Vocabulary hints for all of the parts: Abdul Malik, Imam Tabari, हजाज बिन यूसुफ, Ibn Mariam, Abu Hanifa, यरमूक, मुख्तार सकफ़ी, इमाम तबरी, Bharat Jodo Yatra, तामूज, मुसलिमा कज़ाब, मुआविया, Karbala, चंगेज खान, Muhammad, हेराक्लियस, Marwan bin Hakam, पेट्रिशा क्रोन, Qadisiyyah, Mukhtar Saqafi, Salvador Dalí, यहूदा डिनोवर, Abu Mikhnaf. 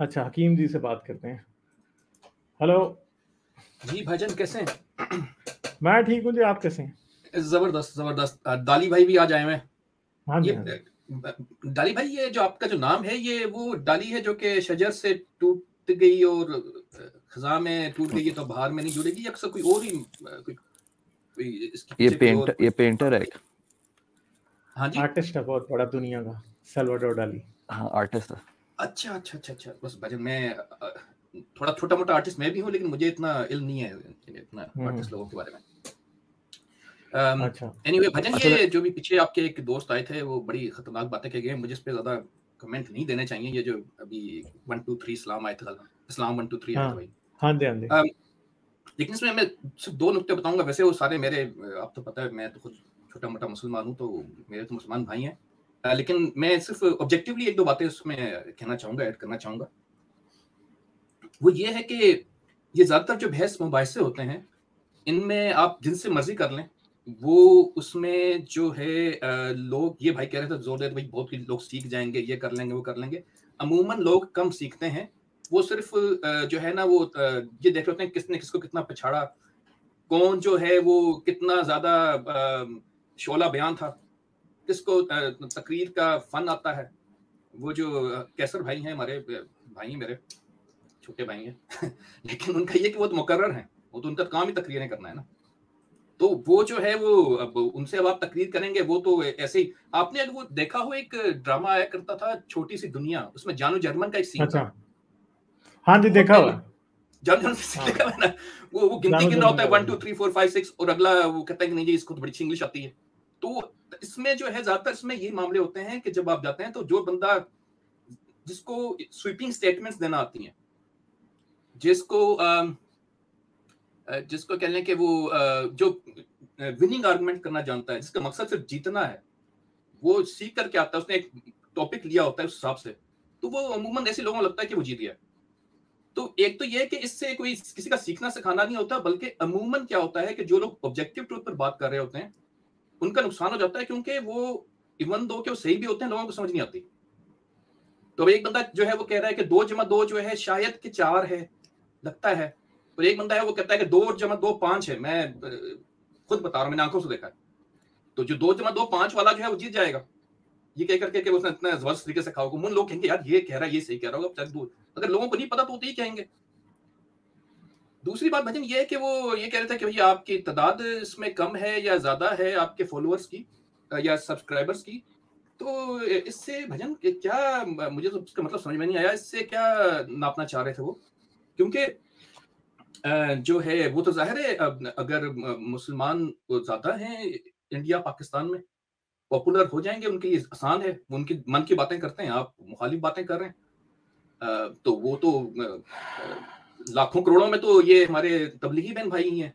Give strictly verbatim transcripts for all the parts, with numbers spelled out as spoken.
अच्छा हकीम जी से बात करते हैं। हेलो जी भाईजान, कैसे हैं? मैं ठीक हूँ जी, आप कैसे हैं? जबरदस्त जबरदस्त। दाली भाई भी आ जाए हैं। हाँ जी, ये दाली भाई, ये जो आपका जो नाम है ये वो डाली है जो कि शजर से टूट गई और खजा में टूट गई तो बाहर में नहीं जुड़ेगी, अक्सर कोई और ही कोई, कोई इसकी ये पेंटर ये पेंटर है। हाँ जी, आर्टिस्ट है बहुत बड़ा दुनिया का, सल्वाडोर डाली। हाँ आर्टिस्ट। अच्छा अच्छा अच्छा अच्छा, बस भाई मैं थोड़ा छोटा मोटा आर्टिस्ट मैं भी हूँ लेकिन मुझे इतना इल्म नहीं है इतना आर्टिस्ट लोगों के बारे में। um, अच्छा एनीवे anyway, भजन ये जो भी पीछे आपके एक दोस्त आए थे वो बड़ी खतरनाक बातें कह गए, मुझे इस पे ज्यादा कमेंट नहीं देने चाहिए। ये जो अभी वन टू थ्री इस्लाम आए थे, इस्लाम वन टू थ्री आए थे भाई। हाँ जी हाँ जी। लेकिन इसमें मैं सिर्फ दो नुकते बताऊंगा, वैसे वो सारे मेरे, आप तो पता है मैं तो खुद छोटा मोटा मुसलमान हूँ तो मेरे तो मुसलमान भाई हैं, लेकिन मैं सिर्फ ऑब्जेक्टिवली एक दो बातें उसमें कहना चाहूँगा, ऐड करना चाहूँगा। वो ये है कि ये ज़्यादातर जो बहस मुबाहिसे होते हैं इनमें आप जिनसे मर्जी कर लें, वो उसमें जो है लोग, ये भाई कह रहे थे जोर दे, भाई बहुत ही लोग सीख जाएंगे, ये कर लेंगे वो कर लेंगे, अमूमन लोग कम सीखते हैं। वो सिर्फ जो है ना वो ये देख रहे हैं किसने किसको कितना पिछाड़ा, कौन जो है वो कितना ज़्यादा शोला बयान था, किसको तकरीर का फन आता है। वो जो कैसर भाई हैं हमारे भाई, मेरे छोटे भाई हैं लेकिन उनका ये कि वो तो मुकर्रर हैं, वो तो उनका काम ही तकरीरें करना है ना, तो वो जो है वो अब उनसे अब आप तकरीर करेंगे वो तो ऐसे ही। आपने अगर वो देखा हो एक ड्रामा आया करता था छोटी सी दुनिया, उसमें जानू जर्मन का एक सीन। अच्छा हाँ जी देखा हुआ, जानू जर्मन का वो वो गिनती गिन रहा होता है one two three four five six और अगला वो कहता है कि नहीं जी इसको तो बड़ी अच्छी इंग्लिश आती है। तो इसमें जो है ज्यादातर इसमें ये मामले होते हैं कि जब आप जाते हैं तो जो बंदा जिसको स्वीपिंग स्टेटमेंट्स देना आती हैं, जिसको जिसको कहने के वो जो विनिंग आर्गुमेंट करना जानता है, जिसका मकसद सिर्फ जीतना है, वो सीख करके आता है, उसने एक टॉपिक लिया होता है उस हिसाब से, तो वो अमूमन ऐसे लोगों को लगता है कि वो जीत गया। तो एक तो ये है कि इससे कोई किसी का सीखना सिखाना नहीं होता, बल्कि अमूमन क्या होता है कि जो लोग ऑब्जेक्टिव ट्रूथ पर बात कर रहे होते हैं उनका नुकसान हो जाता है, क्योंकि वो इवन दो के वो सही भी होते हैं लोगों को समझ नहीं आती। तो एक बंदा जो है वो कह रहा है कि दो जमा दो जो है शायद कि चार है लगता है, और एक बंदा है वो कहता है कि दो जमा दो पांच है। मैं खुद बता रहा हूँ, मैंने आंखों से देखा है। तो जो दो जमा दो पांच वाला जो है वो जीत जाएगा, ये कह करके उसने इतना जबरदस्त तरीके से कहा होगा, लोग कहेंगे यार ये कह रहा है ये सही कह रहा होगा, दूर अगर लोगों को नहीं पता तो यही कहेंगे। दूसरी बात भजन ये है कि वो ये कह रहे थे कि भैया आपकी तादाद इसमें कम है या ज़्यादा है आपके फॉलोअर्स की या सब्सक्राइबर्स की, तो इससे भजन क्या, मुझे तो उसका मतलब समझ में नहीं आया, इससे क्या नापना चाह रहे थे वो? क्योंकि जो है वो तो जाहिर है अगर मुसलमान ज़्यादा हैं इंडिया पाकिस्तान में पॉपुलर हो जाएंगे, उनके लिए आसान है, वो उनके मन की बातें करते हैं, आप मुखालिफ बातें कर रहे हैं, तो वो तो लाखों करोड़ों में तो ये हमारे तबलीगी बहन भाई ही हैं,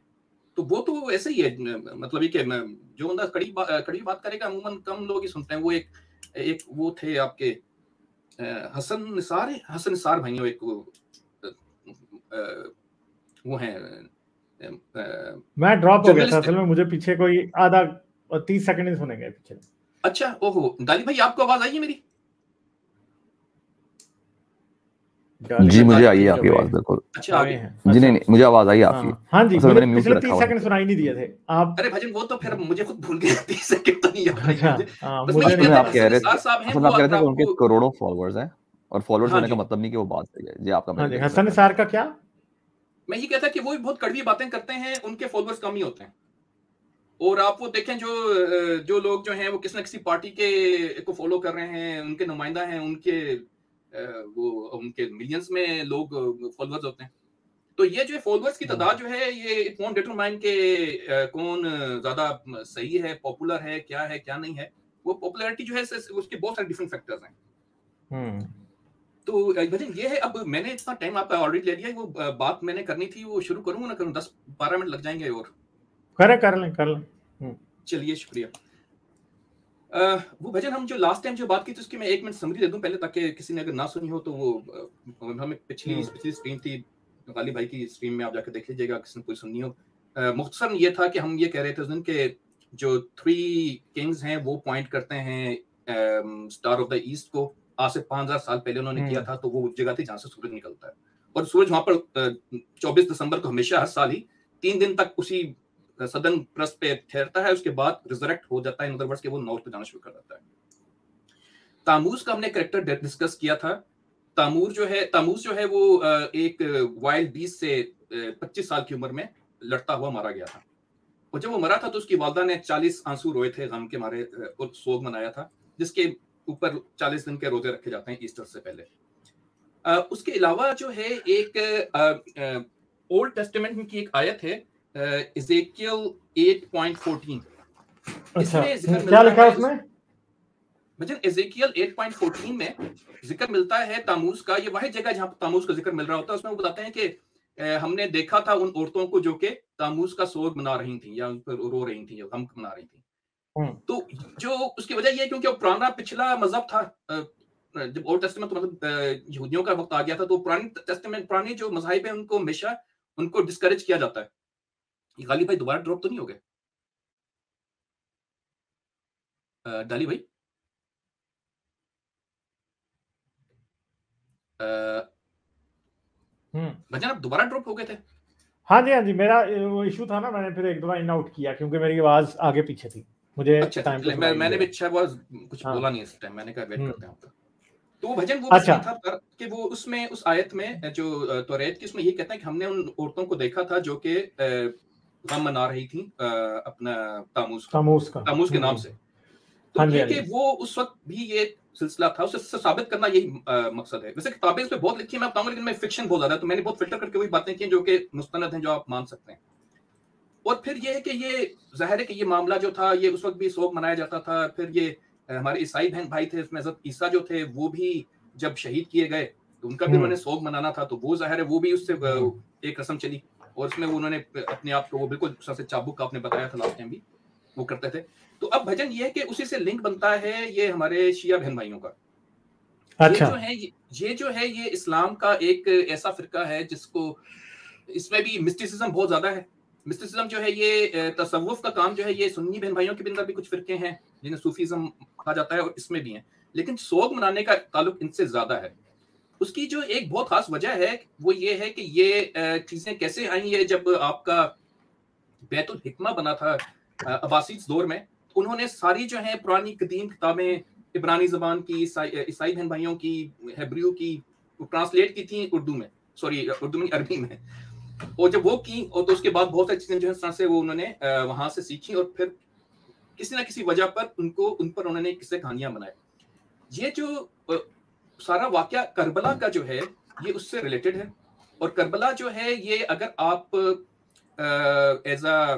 तो वो तो ऐसे ही है। मतलब ये कि जो बंदा कड़ी बा, कड़ी बात करेगा अमूमन कम लोग ही सुनते हैं। वो एक एक वो थे आपके हसन निसार है, हसन निसार भाई एक वो, वो हैं, मैं ड्रॉप हो गया था असल में, मुझे पीछे कोई आधा तीस सेकंड सुने गए पीछे। अच्छा ओहो डाली भाई, आपको आवाज आई है मेरी? जी मुझे आई है आपकी आवाज, बिल्कुल। अच्छा जी नहीं नहीं मुझे आवाज आई आपकी। हाँ जी मैंने म्यूट रखा, तीस सेकंड सुनाई नहीं दिए थे आप। अरे भजन वो तो फिर मुझे खुद भूल गया, तीस सेकंड तो नहीं याद। बस मैं आप कह रहे थे मतलब आप कह रहे थे उनके करोड़ों फॉलोअर्स हैं, और फॉलोअर्स होने का मतलब नहीं कि वो बात है जी आपका। हां जी हसन निसार का क्या, मैं ये कहता कि वो भी बहुत कड़वी बातें करते हैं, उनके फॉलोअर्स कम ही होते हैं। और आप वो देखें जो जो लोग जो हैं वो किसी न किसी पार्टी के को फॉलो कर रहे हैं, उनके नुमाइंदा हैं, उनके वो उनके मिलियंस में लोग फॉलोअर्स होते हैं। तो ये जो फॉलोअर्स की तादाद जो है ये इट वोंट डिटरमाइन के कौन ज्यादा सही है, पॉपुलर है, क्या है क्या नहीं है। वो पॉपुलैरिटी जो है उसके बहुत सारे डिफरेंट फैक्टर्स हैं। तो भजन ये है। अब मैंने इतना टाइम आपका ऑलरेडी ले लिया, वो बात मैंने करनी थी वो शुरू करूँ ना करूँ? दस बारह मिनट लग जाएंगे और खरे कर लें कर लें चलिए शुक्रिया। Uh, वो भजन हम जो लास्ट टाइम जो बात की थी उसकी मैं एक मिनट समरी दे दूं पहले, ताकि किसी ने अगर ना सुनी हो तो वो हमें पिछली पिछली स्ट्रीम थी गालिब भाई की, स्ट्रीम में आप जाकर देख लीजिएगा किसी ने कोई सुननी हो। uh, मुख्तसर ये था कि हम ये कह रहे थे उस दिन के जो थ्री किंग्स हैं वो पॉइंट करते हैं स्टार ऑफ द ईस्ट को, आज से पांच हजार साल पहले उन्होंने किया था, तो वो जगह थी जहां से सूरज निकलता है और सूरज वहां पर चौबीस दिसंबर को हमेशा हर साल ही तीन दिन तक उसी सदन प्रस्थ पे ठहरता है, उसके बाद रिजरेक्ट हो जाता है, इन अदर वर्ड्स के वो नॉर्थ पे जाना शुरू कर जाता है। तामूज का हमने कैरेक्टर डिस्कस किया था। तामूज जो है तामूज जो है वो एक वाइल्ड बीस्ट से पच्चीस साल की उम्र में लड़ता हुआ मारा गया था और जब वो मरा था तो उसकी वालदा ने चालीस आंसू रोए थे गम के मारे और सोग मनाया था, जिसके ऊपर चालीस दिन के रोजे रखे जाते हैं ईस्टर से पहले। आ, उसके अलावा जो है एक ओल्ड टेस्टामेंट में की एक आयत है इज़ेकियल आठ पॉइंट चौदह। अच्छा, क्या लिखा है उसमें? मतलब इज़ेकियल आठ पॉइंट चौदह में जिक्र मिलता है तामूज का। ये वही जगह जहाँ तामूज का जिक्र मिल रहा होता है। उसमें वो बताते हैं कि हमने देखा था उन औरतों को जो कि तामूज का सोग मना रही थी या उन पर रो रही थी या गम मना रही थी। तो जो उसकी वजह यह है क्योंकि वो पुराना पिछला मजहब था, जब ओल्ड टेस्टामेंट तो मतलब यहूदियों का वक्त आ गया था, तो पुराने टेस्टामेंट पुराने जो मज़ाहिब हैं उनको हमेशा उनको डिस्करेज किया जाता है। ये गालिब भाई दोबारा ड्रॉप तो नहीं हो गए? डाली भाई भजन आप दोबारा ड्रॉप हो गए थे? हाँ जी, हाँ जी, मेरा वो इशू था ना, मैंने फिर एक दो इन आउट किया क्योंकि मेरी आवाज आगे पीछे थी। मुझे अच्छा, टाइम पे मैं, मैंने भी अच्छा बहुत कुछ हाँ। बोला नहीं इस टाइम, मैंने कहा वेट करते हैं आपका। तो वो भजन वो अच्छा था कि वो उसमें उस आयत में जो तौरात की उसमें ये कहता है कि हमने उन औरतों को देखा था जो कि गम मना रही थी अपना तामूज तामूज का तामूज के नाम से। तो क्योंकि वो उस वक्त भी ये सिलसिला था, उससे साबित करना यही मकसद है। वैसे किताबें इस पे बहुत लिखी है, मैं बताऊंगा, लेकिन मैं फिक्शन बहुत ज्यादा है तो मैंने बहुत फिल्टर करके वही बातें की जो कि मुस्तनद हैं, जो आप मान सकते हैं। और फिर ये है कि ये जाहिर है कि ये मामला जो था ये उस वक्त भी सोग मनाया जाता था। फिर ये हमारे ईसाई बहन भाई थे उसमें हज़रत ईसा जो थे वो भी जब शहीद किए गए तो उनका भी उन्होंने सोग मनाना था, तो वो जाहिर है वो भी उससे एक रस्म चली और उसमें उन्होंने अपने आप को वो बिल्कुल से चाबुक का आपने बताया था लास्ट टाइम भी वो करते थे। तो अब भजन ये है कि उसी से लिंक बनता है ये हमारे शिया बहन भाइयों का। अच्छा। ये जो है ये, ये जो है ये इस्लाम का एक ऐसा फिरका है जिसको इसमें भी मिस्टिसिज्म बहुत ज्यादा है। मिस्टिसिज्म जो है ये तसव्वुफ का काम जो है ये सुन्नी बहन भाइयों के अंदर भी कुछ फिरके हैं जिन्हें सूफीज्म कहा जाता है और इसमें भी है, लेकिन सोग मनाने का ताल्लुक इनसे ज्यादा है। उसकी जो एक बहुत खास वजह है वो ये है कि ये चीजें कैसे आई है। जब आपका बैतुल हिक्मा बना था अब्बासीद दौर में, उन्होंने सारी जो है पुरानी कदीम किताबें इब्रानी जबान की, ईसाई बहन भाइयों की, हिब्रू की ट्रांसलेट की थी उर्दू में, सॉरी उर्दू में अरबी में। और जब वो की और तो उसके बाद बहुत सारी चीजें जो है इस तरह से वो उन्होंने वहां से सीखी और फिर किसी ना किसी वजह पर उनको उन पर उन्होंने किस्से कहानियां बनाए। ये जो सारा वाकया करबला का जो है ये उससे रिलेटेड है। और करबला जो है ये अगर आप एज अ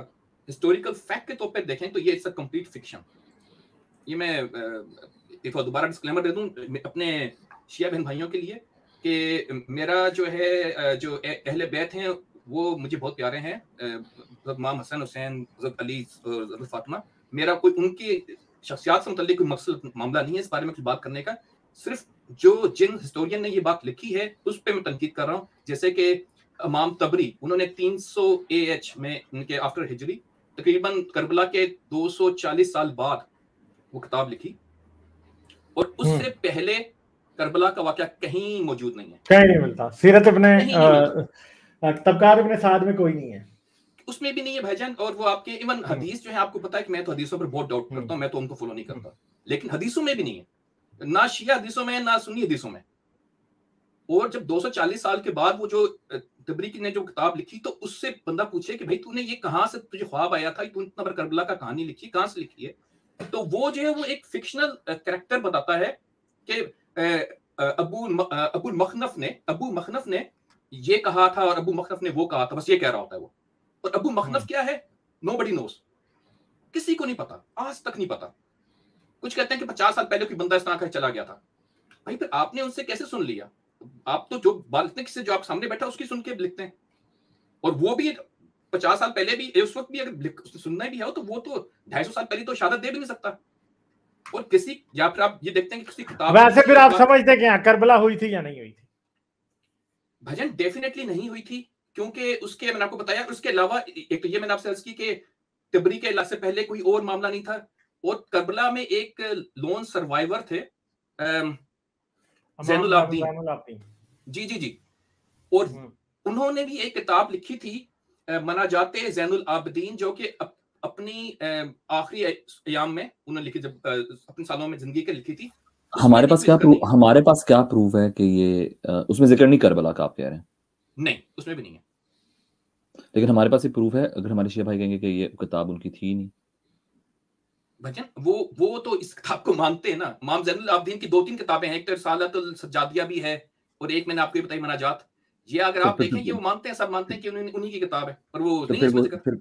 हिस्टोरिकल फैक्ट के तौर पे देखें तो ये इट्स अ कंप्लीट फिक्शन। ये मैं एक बार दोबारा डिस्क्लेमर दे दूं अपने शिया बहन भाइयों के लिए कि मेरा जो है जो अहले बैत हैं वो मुझे बहुत प्यारे हैं, इमाम हसन हुसैन, हजरत अली और फातिमा। मेरा कोई उनकी शख्सियात से मुतल्लिक कोई मकसद मामला नहीं है इस बारे में कुछ बात करने का। सिर्फ जो जिन हिस्टोरियन ने ये बात लिखी है उस पर मैं तनकीद कर रहा हूँ। जैसे कि इमाम तबरी, उन्होंने तीन सौ ए एच में उनके आफ्टर हिजरी तकरीबन करबला के दो सौ चालीस साल बाद वो किताब लिखी और उससे पहले करबला का वाकया कहीं मौजूद नहीं है, कहीं नहीं मिलता। सीरत इब्ने तबकार इब्ने साद में कोई नहीं है, उसमें भी नहीं है भाईजान। और वो आपके इवन हदीस जो है आपको पता है कि मैं तो हदीसों पर बहुत डाउट करता हूँ, मैं तो उनको फॉलो नहीं करता, लेकिन हदीसों में भी नहीं है, ना शिया हदीसों में ना सुन्नी हदीसों में। और जब दो सौ चालीस साल के बाद वो जो तबरी ने जो किताब लिखी तो उससे बंदा पूछे कि भाई तूने ये कहाँ से, तुझे ख्वाब आया था, तू इतना बड़ा करबला का कहानी लिखी, कहाँ से लिखी है? तो वो जो है वो एक फिक्शनल कैरेक्टर बताता है कि अबू अबू मखनफ ने अबू मखनफ ने ये कहा था और अबू मखनफ ने वो कहा था, बस ये कह रहा होता है वो। और अबू मखनफ क्या है? नोबडी नोस, किसी को नहीं पता, आज तक नहीं पता। कुछ कहते हैं कि पचास साल पहले कोई बंदा इस तरह का चला गया था। भाई फिर आपने उनसे कैसे सुन लिया? आप तो जो बात से जो आप सामने बैठा उसकी सुन के लिखते हैं, और वो भी पचास साल पहले भी, उस वक्त भी अगर सुनना भी है तो वो तो ढाई सौ साल पहले तो शहादत दे भी नहीं सकता। और किसी या फिर आप ये देखते हैं कि किसी किताब वैसे फिर आप समझते क्या करबला हुई थी या नहीं हुई थी? भजन डेफिनेटली नहीं हुई थी, क्योंकि उसके मैंने आपको बताया। उसके अलावा एक तो ये मैंने आपसे अर्ज की कि तबरी के इलाके से पहले कोई और मामला नहीं था और करबला में एक लोन सर्वाइवर थे ज़ैनुल आबिदीन, जी जी जी। और उन्होंने भी एक किताब लिखी थी मनाजाते ज़ैनुल आबिदीन, जो कि अप, अपनी आखिरी अयाम में उन्होंने लिखी, जब अपने सालों में जिंदगी के लिखी थी। हमारे पास क्या प्रूफ, हमारे पास क्या प्रूफ है कि ये, उसमें जिक्र नहीं करबला का आप कह रहे हैं? नहीं, उसमें भी नहीं है। लेकिन हमारे पास ये प्रूफ है, अगर हमारे शिया भाई कहेंगे कि ये किताब उनकी थी नहीं। भजन वो वो तो इस किताब को मानते हैं ना। इमाम ज़ैनुल आबिदीन की दो तीन किताबें हैं, एक तो रिसालतुल सज्जादिया भी है और एक मैंने आपको बताई मनाजात। ये अगर आप देखें ये वो मानते हैं, सब मानते हैं कि उन्हीं उन्हीं की किताब है, पर वो नहीं समझते।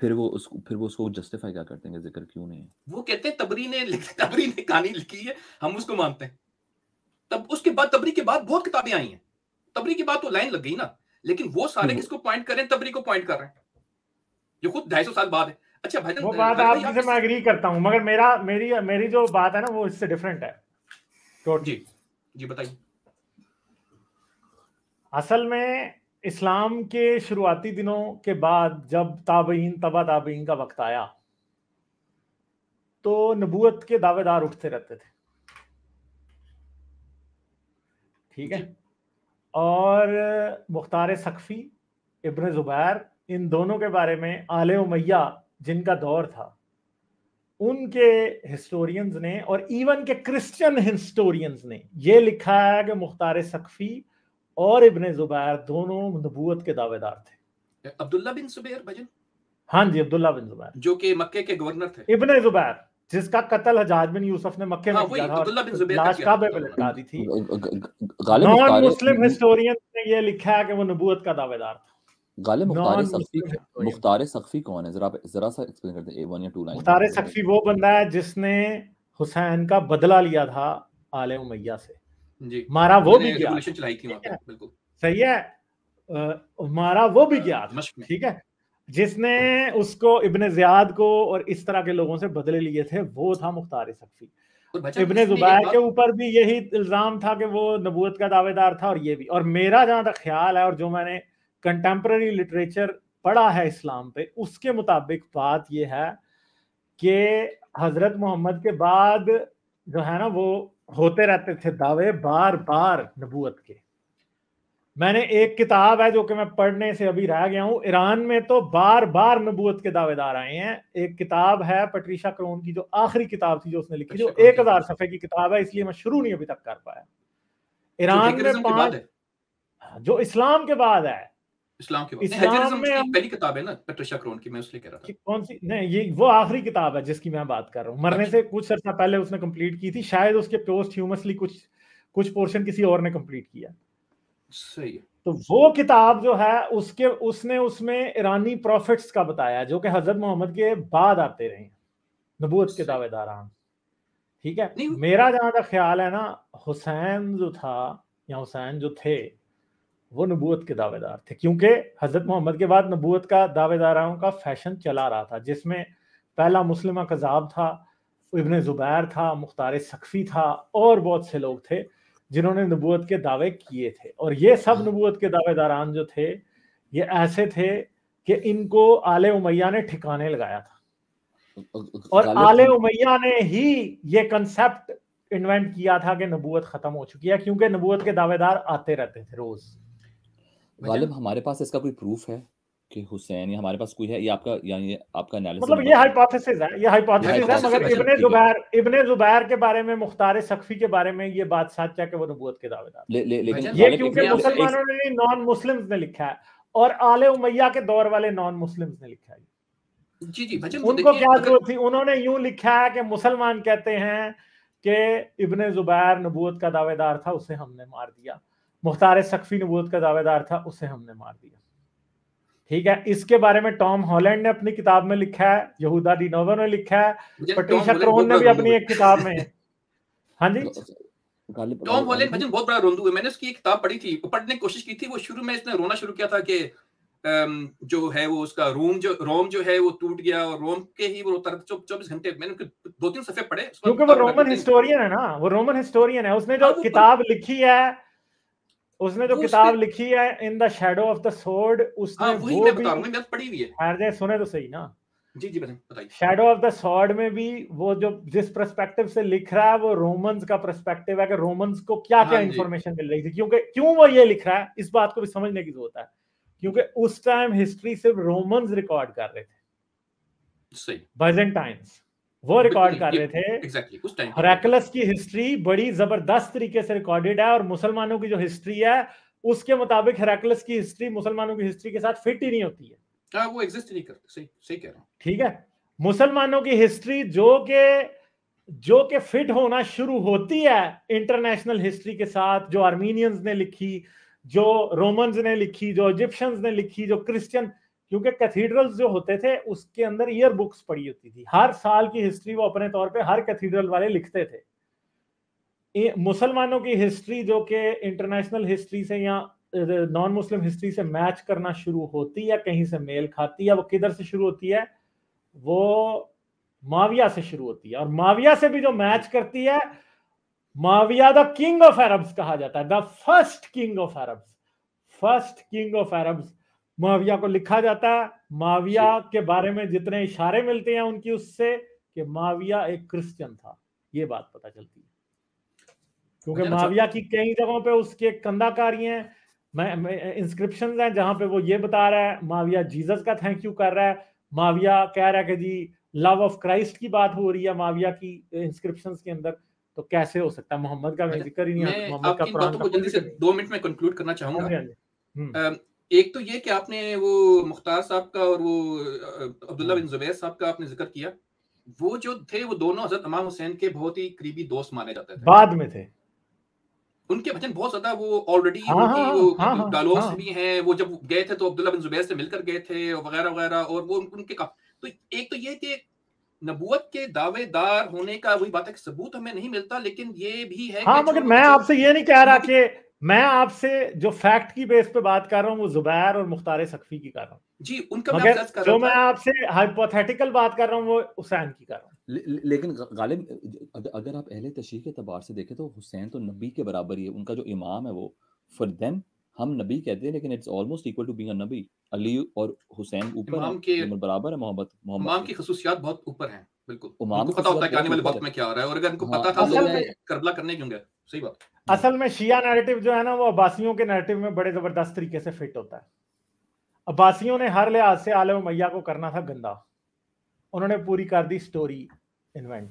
फिर वो उसको फिर वो उसको जस्टिफाई क्या करते हैं, जिक्र क्यों नहीं? वो कहते हैं तबरी ने तबरी ने कहानी लिखी है, हम उसको मानते हैं। तब उसके बाद तबरी के बाद बहुत किताबें आई हैं, तबरी के बाद तो लाइन लग गई ना। लेकिन वो सारे किसको पॉइंट कर रहे हैं? तबरी को पॉइंट कर रहे हैं, जो खुद ढाई सौ साल बाद है। अच्छा भाई, वो बात आपसे मैं एग्री करता हूं, मगर मेरा मेरी मेरी जो बात है ना वो इससे डिफरेंट है। तो जी जी बताइए। असल में इस्लाम के शुरुआती दिनों के बाद जब ताबईन तबा ताबईन का वक्त आया तो नबूवत के दावेदार उठते रहते थे, ठीक है। और मुख्तार सकफ़ी, इब्न ज़ुबैर, इन दोनों के बारे में आले उमैया जिनका दौर था, उनके हिस्टोरियंस ने और इवन के क्रिश्चियन हिस्टोरियंस ने ये लिखा है कि मुख्तार सकफ़ी और इब्ने ज़ुबैर दोनों नबूवत के दावेदार थे। अब्दुल्ला बिन ज़ुबैर भजन, हाँ जी, अब्दुल्ला बिन ज़ुबैर जो कि मक्के के गवर्नर थे। इब्ने ज़ुबैर जिसका कत्ल हजाज बिन यूसुफ ने मक्के में किया था, अब्दुल्ला बिन ज़ुबैर लाश काबे पे लटका दी थी। नॉन मुस्लिम हिस्टोरियन ने ये लिखा है कि वो नबूवत का दावेदार था। गालिब मुख्तार सकफी, मुख्तार सकफी कौन है? जरा जरा सा एक्सप्लेन कर दें, वन या टू लाइन। मुख्तार सकफी वो बंदा है जिसने हुसैन का बदला लिया था आले उमैया से। जी, मारा वो भी गया, चलाई थी वहाँ पे, बिल्कुल सही है। आ, मारा वो भी गया, ठीक है, जिसने उसको इब्ने ज़ियाद को और इस तरह के लोगों से बदले लिए थे, वो था मुख्तार सकफ़ी। इब्ने ज़ुबैर के ऊपर भी यही इल्ज़ाम था कि वो नबूवत का दावेदार था, और ये भी। और मेरा जहाँ तक ख्याल है और जो मैंने कंटेम्प्रेरी लिटरेचर पढ़ा है इस्लाम पे, उसके मुताबिक बात यह है कि हज़रत मोहम्मद के बाद जो है ना वो होते रहते थे दावे बार बार नबूवत के। मैंने एक किताब है जो कि मैं पढ़ने से अभी रह गया हूँ, ईरान में तो बार बार नबूवत के दावेदार आए हैं। एक किताब है पेट्रिशा क्रोन की, जो आखिरी किताब थी जो उसने लिखी, जो एक हजार सफे की किताब है, इसलिए मैं शुरू नहीं अभी तक कर पाया। ईरान में पांच, जो इस्लाम के बाद है, इस्लाम के बाद इस्लाम में पहली किताब है ना पेट्रिशा क्रोन की, मैं उसलिए कह रहा था। कौन सी? नहीं, ये वो आखिरी किताब है जिसकी मैं बात कर रहा हूँ। मरने से कुछ अर्सा पहले उसने कंप्लीट की थी, शायद उसके पोस्ट ह्यूमसली कुछ कुछ पोर्शन किसी और ने कंप्लीट किया। सही है। तो वो किताब जो है उसके उसने उसमें ईरानी प्रॉफिट्स का बताया जो कि हजरत मोहम्मद के बाद आते रहे, नबूवत के दावेदार, ठीक है। मेरा जहाँ तक ख्याल है ना, हुसैन जो था या हुसैन जो थे वो नबूवत के दावेदार थे, क्योंकि हजरत मोहम्मद के बाद नबूवत का दावेदारों का फैशन चला रहा था, जिसमें पहला मुसलिमा कज़ाब था, इब्ने ज़ुबैर था, मुख्तार सकफ़ी था, और बहुत से लोग थे जिन्होंने नबूवत के दावे किए थे। और ये सब नबूवत के दावेदारान जो थे ये ऐसे थे कि इनको आले उमैया ने ठिकाने लगाया था, और आले उमैया ने ही ये कंसेप्ट इन्वेंट किया था कि नबूवत खत्म हो चुकी है, क्योंकि नबूवत के दावेदार आते रहते थे रोज। गालिब, हमारे पास इसका कोई प्रूफ है कि हुसैन, या हमारे पास कोई है, या आपका, या ये आपका एनालिसिस, मतलब ये हाइपोथेसिस है, ये हाइपोथेसिस है, मगर इब्ने ज़ुबैर इब्ने ज़ुबैर के बारे में, मुख्तार सकफ़ी के बारे में ये बात सच है कि वो नबूवत के दावेदार, लेकिन ये क्योंकि मुसलमानों ने नहीं, नॉन मुस्लिम्स ने लिखा है, और आले उमैया के दौर वाले नॉन मुस्लिम्स ने लिखा है। जी जी भजन, उनको क्या जरूरत थी? उन्होंने यूं लिखा है कि मुसलमान कहते हैं कि इब्ने ज़ुबैर नबूवत का दावेदार था, उसे हमने मार दिया, मुख्तार सकफ़ी नबूवत का दावेदार था, उसे हमने मार दिया, ठीक है। इसके बारे में टॉम हॉलैंड ने अपनी किताब में लिखा है, यहूदा डिनोवर ने लिखा है, पेट्रिशा क्रोन ने भी अपनी एक किताब में, हाँ जी। टॉम हॉलैंड भजन बहुत बड़ा रोंदू है, मैंने उसकी एक किताब पढ़ी थी, पढ़ने की कोशिश की थी, वो शुरू में इसने रोना शुरू किया था कि जो है वो उसका रोम जो रोम जो है वो टूट गया, और रोम के ही वो चौबीस घंटे, मैंने उनके दो तीन सफे पढ़े, क्योंकि वो रोमन हिस्टोरियन है ना, वो रोमन हिस्टोरियन है, उसने जो किताब लिखी है, उसने जो किताब लिखी है in the shadow of the sword, उसने वो भी पढ़ी हुई है। सुने तो सही ना, जी जी बताइए। शैडो ऑफ द सॉर्ड में भी वो जो जिस पर्सपेक्टिव से लिख रहा है वो रोमन्स का पर्सपेक्टिव है कि रोमन्स को क्या क्या इंफॉर्मेशन मिल रही थी, क्योंकि क्यों वो ये लिख रहा है इस बात को भी समझने की जरूरत है, क्योंकि उस टाइम हिस्ट्री सिर्फ रोमन्स रिकॉर्ड कर रहे थे, सही बाइजेंटाइंस वो रिकॉर्ड कर रहे थे। एग्जैक्टली उस टाइम हेराक्लियस की हिस्ट्री बड़ी जबरदस्त तरीके से रिकॉर्डेड है और मुसलमानों की जो हिस्ट्री है उसके मुताबिक हेराक्लियस की हिस्ट्री मुसलमानों की हिस्ट्री के साथ फिट ही नहीं होती है। आ, वो एग्जिस्ट नहीं करते, सही सही कह रहा हूँ, ठीक है। मुसलमानों की हिस्ट्री जो के जो के फिट होना शुरू होती है इंटरनेशनल हिस्ट्री के साथ, जो आर्मीनियंस ने लिखी, जो रोमन्स ने लिखी, जो इजिप्शियंस ने लिखी, जो क्रिश्चियन, क्योंकि कैथीड्रल्स जो होते थे उसके अंदर ईयर बुक्स पड़ी होती थी, हर साल की हिस्ट्री वो अपने तौर पे हर कैथीड्रल वाले लिखते थे। मुसलमानों की हिस्ट्री जो के इंटरनेशनल हिस्ट्री से या नॉन मुस्लिम हिस्ट्री से मैच करना शुरू होती है, कहीं से मेल खाती है, वो किधर से शुरू होती है, वो मुआविया से शुरू होती है, और मुआविया से भी जो मैच करती है, मुआविया the king of Arabs कहा जाता है, the first king of Arabs, first king of Arabs मुआविया को लिखा जाता है। मुआविया के बारे में जितने इशारे मिलते हैं उनकी उससे कि मुआविया एक क्रिश्चियन था, ये बात पता चलती है, क्योंकि मुआविया की कई जगहों पे उसके कंधाकारी हैं, इंस्क्रिप्शंस हैं जहां पे वो ये बता रहा है, मुआविया जीसस का थैंक यू कर रहा है, मुआविया कह रहा है कि जी लव ऑफ क्राइस्ट की बात हो रही है मुआविया की इंस्क्रिप्शंस के अंदर, तो कैसे हो सकता है मोहम्मद का जिक्र ही नहीं है। मोहम्मद का पुराना को जल्दी से दो मिनट में कंक्लूड करना चाहूंगा। एक तो ये कि आपने वो मुख्तार साहब का और वो अब्दुल्ला बिन जुबैर साहब का आपने जिक्र किया, वो जो थे वो दोनों हजरत इमाम हुसैन के बहुत ही करीबी दोस्त माने जाते थे, बाद में थे, उनके भजन बहुत ज्यादा वो ऑलरेडी डायलॉग्स भी हैं, वो जब गए थे तो अब्दुल्ला बिन जुबैर से मिलकर गए थे वगैरह वगैरह, और वो उनके का तो एक तो ये कि नबूवत के दावेदार होने का वही बात है कि सबूत हमें नहीं मिलता, लेकिन ये भी है। हाँ, मगर मैं आपसे ये नहीं कह रहा कि मैं आपसे जो फैक्ट की बेस पे बात कर रहा हूँ वो जुबैर और मुख्तार सक़फ़ी की कर रहा हूँ जी, उनका जो मैं आपसे हाइपोथेटिकल बात कर रहा हूँ वो हुसैन की कर रहा हूँ। ले, लेकिन गालिब अगर आप अहले तशरीह के तबार से देखें तो हुसैन तो नबी के बराबर ही है, उनका जो इमाम है वो फॉर देम हम नबी कहते हैं, लेकिन it's almost equal to being a नबी। अली और हुसैन ऊपर हैं, बराबर है। मोहम्मद मोहम्मद इमाम की खसूसियात बहुत ऊपर हैं, बिल्कुल उनको पता होता है कि आने वाले वक्त में क्या हो रहा है, और अगर इनको पता था तो करबला करने क्यों गए। सही बात। असल में शिया नैरेटिव जो है ना वो अब्बासियों के नैरेटिव में बड़े जबरदस्त तरीके से फिट होता है। अब्बासियों ने हर लिहाज से आले उमैया को करना था गंदा, उन्होंने पूरी कर दी स्टोरी इन्वेंट,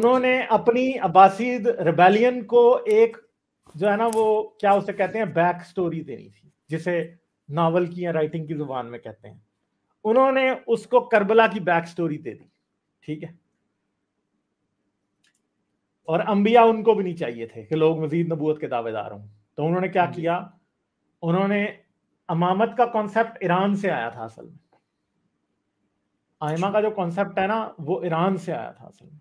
उन्होंने अपनी अब्बासीद रेबेलियन को एक जो है ना वो क्या उसे कहते हैं बैक स्टोरी देनी थी, जिसे नावल की या राइटिंग की जुबान में कहते हैं, उन्होंने उसको करबला की बैक स्टोरी दे दी, ठीक है। और अंबिया उनको भी नहीं चाहिए थे कि लोग मजीद नबूवत के दावेदार हों, तो उन्होंने क्या किया, उन्होंने अमामत का कॉन्सेप्ट ईरान से आया था, असल में आयमा का जो कॉन्सेप्ट है ना वो ईरान से आया था असल में,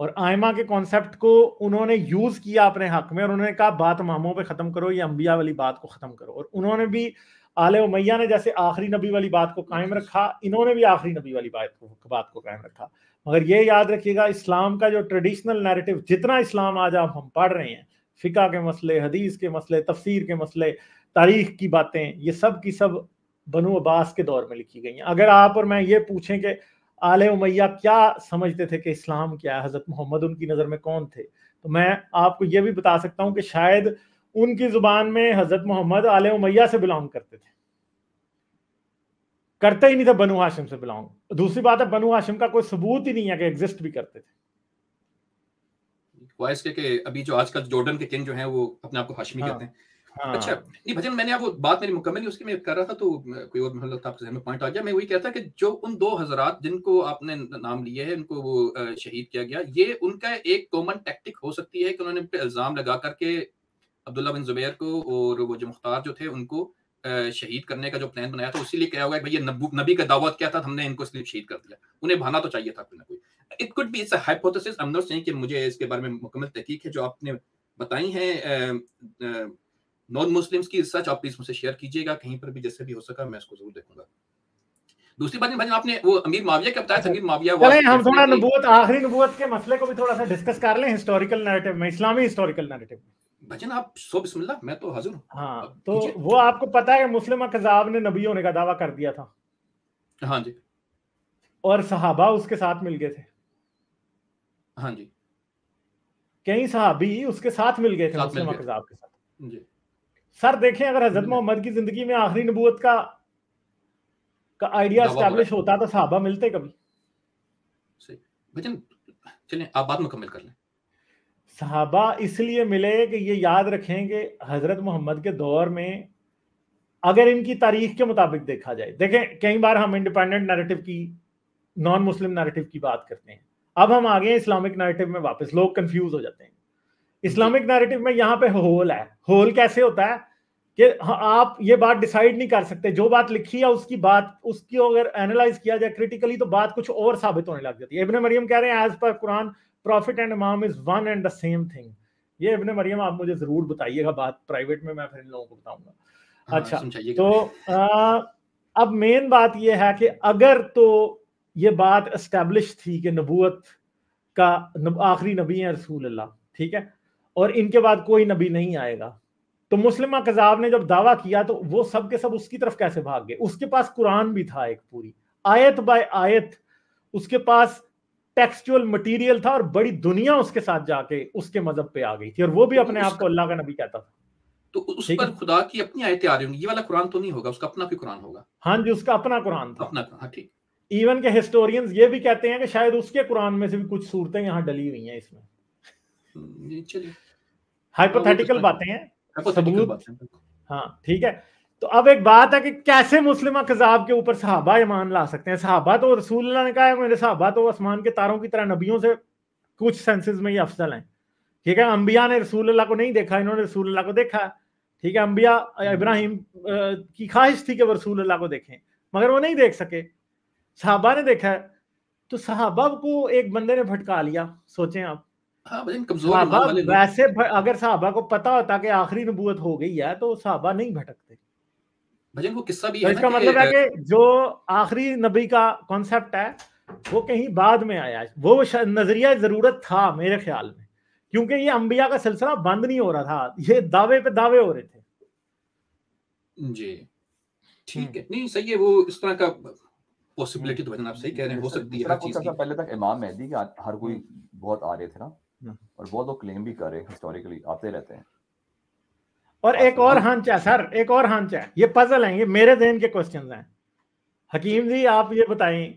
और आयमा के कॉन्सेप्ट को उन्होंने यूज किया अपने हक में, और उन्होंने कहा बात इमामों पे खत्म करो, ये अंबिया वाली बात को खत्म करो। और उन्होंने भी आले उमैया ने जैसे आखिरी नबी वाली बात को कायम रखा, इन्होंने भी आखिरी नबी वाली बात को बात को कायम रखा। मगर ये याद रखिएगा, इस्लाम का जो ट्रेडिशनल नैरेटिव, जितना इस्लाम आज आप हम पढ़ रहे हैं, फिका के मसले, हदीस के मसले, तफसीर के मसले, तारीख की बातें, ये सब की सब बनु अब्बास के दौर में लिखी गई हैं। अगर आप और मैं ये पूछें कि आले उमैया क्या समझते थे कि इस्लाम क्या है, हज़रत मोहम्मद उनकी नज़र में कौन थे, तो मैं आपको ये भी बता सकता हूँ कि शायद उनकी ज़ुबान में हज़रत मोहम्मद आले उमैया से बिलोंग करते थे, करते ही नहीं थे बनु हाशिम से बिलोंग। दूसरी बात है, बनु हाशिम का कोई सबूत ही नहीं है कि एग्जिस्ट भी करते थे। वाइस के के अभी जो आजकल जॉर्डन के किंग जो हैं वो अपने आप को हाशमी कहते हैं। हाँ। अच्छा नहीं भजन, मैंने आपको बात मेरी मुकम्मल नहीं उसकी मैं कर रहा था तो कोई और मतलब था आपके जहन में पॉइंट आ गया। मैं वही कहता कि जो उन दो हजरात जिनको आपने नाम लिए हैं, उनको वो शहीद किया गया, ये उनका एक कॉमन टैक्टिक हो सकती है कि उन्होंने उन पर इल्ज़ाम लगा करके अब्दुल्ला बिन जुबैर को और वो जो मुख्तार जो थे उनको शहीद करने का जो प्लान बनाया था, उसी लिए क्या हुआ कि भैया नबी का दावत क्या था, हमने इनको इसलिए शहीद कर दिया, उन्हें भाना तो चाहिए था कोई ना कोई। It could be it's a hypothesis, I am not saying कि मुझे इसके बारे में मुकम्मल तहकीक है। जो आपने बताई है नॉन मुस्लिम्स की रिसर्च आप प्लीज मुझसे शेयर कीजिएगा कहीं पर भी, जैसे भी हो सका मैं इसको जरूर देखूंगा। दूसरी बात भाई, आपने वो अमीर मुआविया का बताया था, अमीर मुआविया वाले हम थोड़ा नबूवत आखिरी नबूवत के मसले को भी थोड़ा सा डिस्कस कर लें हिस्टोरिकल नैरेटिव में, इस्लामी हिस्टोरिकल नैरेटिव में। भजन आप सो बिस्मिल्लाह, मैं तो हाजिर हूं। हां, तो वो आपको पता है मुसलिमा कज़्ज़ाब ने नबी होने का दावा कर दिया था। हां जी, और सहाबा उसके साथ मिल गए थे। हाँ जी, कई सहाबी उसके साथ मिल गए थे मुसलमा कज़ाब के साथ जी। सर देखें, अगर हजरत मोहम्मद की जिंदगी में आखिरी नबूवत का का आइडिया एस्टैब्लिश होता तो सहाबा मिलते कभी? सही बचन, चलें आप बात मुकम्मल कर लें। सहाबा इसलिए मिले कि ये याद रखें कि हजरत मोहम्मद के दौर में अगर इनकी तारीख के मुताबिक देखा जाए, देखें कई बार हम इंडिपेंडेंट नैरेटिव की, नॉन मुस्लिम नैरेटिव की बात करते हैं, अब हम आ गए इस्लामिक नैरेटिव में वापस, लोग कंफ्यूज हो जाते हैं। इस्लामिक नैरेटिव में यहाँ पे होल है। होल कैसे होता है कि आप ये बात डिसाइड नहीं कर सकते, जो बात लिखी है उसकी बात, उसकी अगर एनालाइज किया जाए क्रिटिकली तो बात कुछ और साबित होने लग जाती है। इब्न मरियम कह रहे हैं as per Quran prophet and imam is one and the same thing. ये इब्न मरियम आप मुझे जरूर बताइएगा, बात प्राइवेट में मैं फिर इन लोगों को बताऊंगा। हाँ, अच्छा तो आ, अब मेन बात यह है कि अगर तो ये बात एस्टेब्लिश थी कि नबूवत का आखिरी नबी है रसूल अल्लाह, ठीक है, और इनके बाद कोई नबी नहीं आएगा, तो मुसलिमा कज़ाब ने जब दावा किया तो वो सब के सब उसकी तरफ कैसे भाग गए? उसके पास कुरान भी था, एक पूरी आयत बाय आयत उसके पास टेक्सचुअल मटेरियल था, और बड़ी दुनिया उसके साथ जाके उसके मजहब पे आ गई थी, और वो भी अपने आप को अल्लाह का नबी कहता था। तो उस पर खुदा की अपनी आयतें आ रही होंगी, ये वाला कुरान तो नहीं होगा, उसका अपना भी कुरान होगा। हाँ जी, उसका अपना कुरान था, अपना। ठीक, इवन के हिस्टोरियंस ये भी कहते हैं कि शायद उसके कुरान में से भी कुछ सूरतें यहाँ डली हुई हैं इसमें। चलिए, हाइपोथेटिकल बातें हैं, सबूत। हाँ ठीक है, तो अब एक बात है कि कैसे मुस्लिमा कज़ाब के ऊपर सहाबा ईमान ला सकते हैं? सहाबा तो रसूल ने कहा है मेरे सहाबा तो आसमान के तारों की तरह नबियों से कुछ सेंसेस में ये अफजल हैं। ठीक है, अंबिया ने रसूलुल्लाह को नहीं देखा, इन्होंने रसूलुल्लाह को देखा। ठीक है, अंबिया इब्राहिम की ख्वाहिश थी कि वो रसूलुल्लाह को देखें, मगर वो नहीं देख सके, सहाबा ने देखा है। तो सहाबा को एक बंदे ने भटका लिया, सोचें आप। हाँ, कमजोर वैसे अगर सहाबा को पता होता कि आखिरी नबूवत हो गई है तो सहाबा नहीं भटकते। भजन वो किस्सा भी तो है, इसका मतलब है कि जो आखिरी नबी का कॉन्सेप्ट है वो कहीं बाद में आया, वो नजरिया जरूरत था मेरे ख्याल में, क्योंकि ये अंबिया का सिलसिला बंद नहीं हो रहा था, ये दावे पे दावे हो रहे थे जी। ठीक है, नहीं सही है, वो इस तरह का पॉसिबिलिटी तो भजन आप सही कह रहे हैं, हो सकती है हर चीज की। पहले तक इमाम मेहदी के हर कोई बहुत आ रहे थे ना, और बहुत लोग क्लेम भी कर रहे हैं, हिस्टोरिकली आते रहते हैं। और एक और हंच है सर, एक और हंच है, ये पजल है, ये मेरे ज़हन के क्वेश्चंस हैं। हकीम जी आप ये बताएं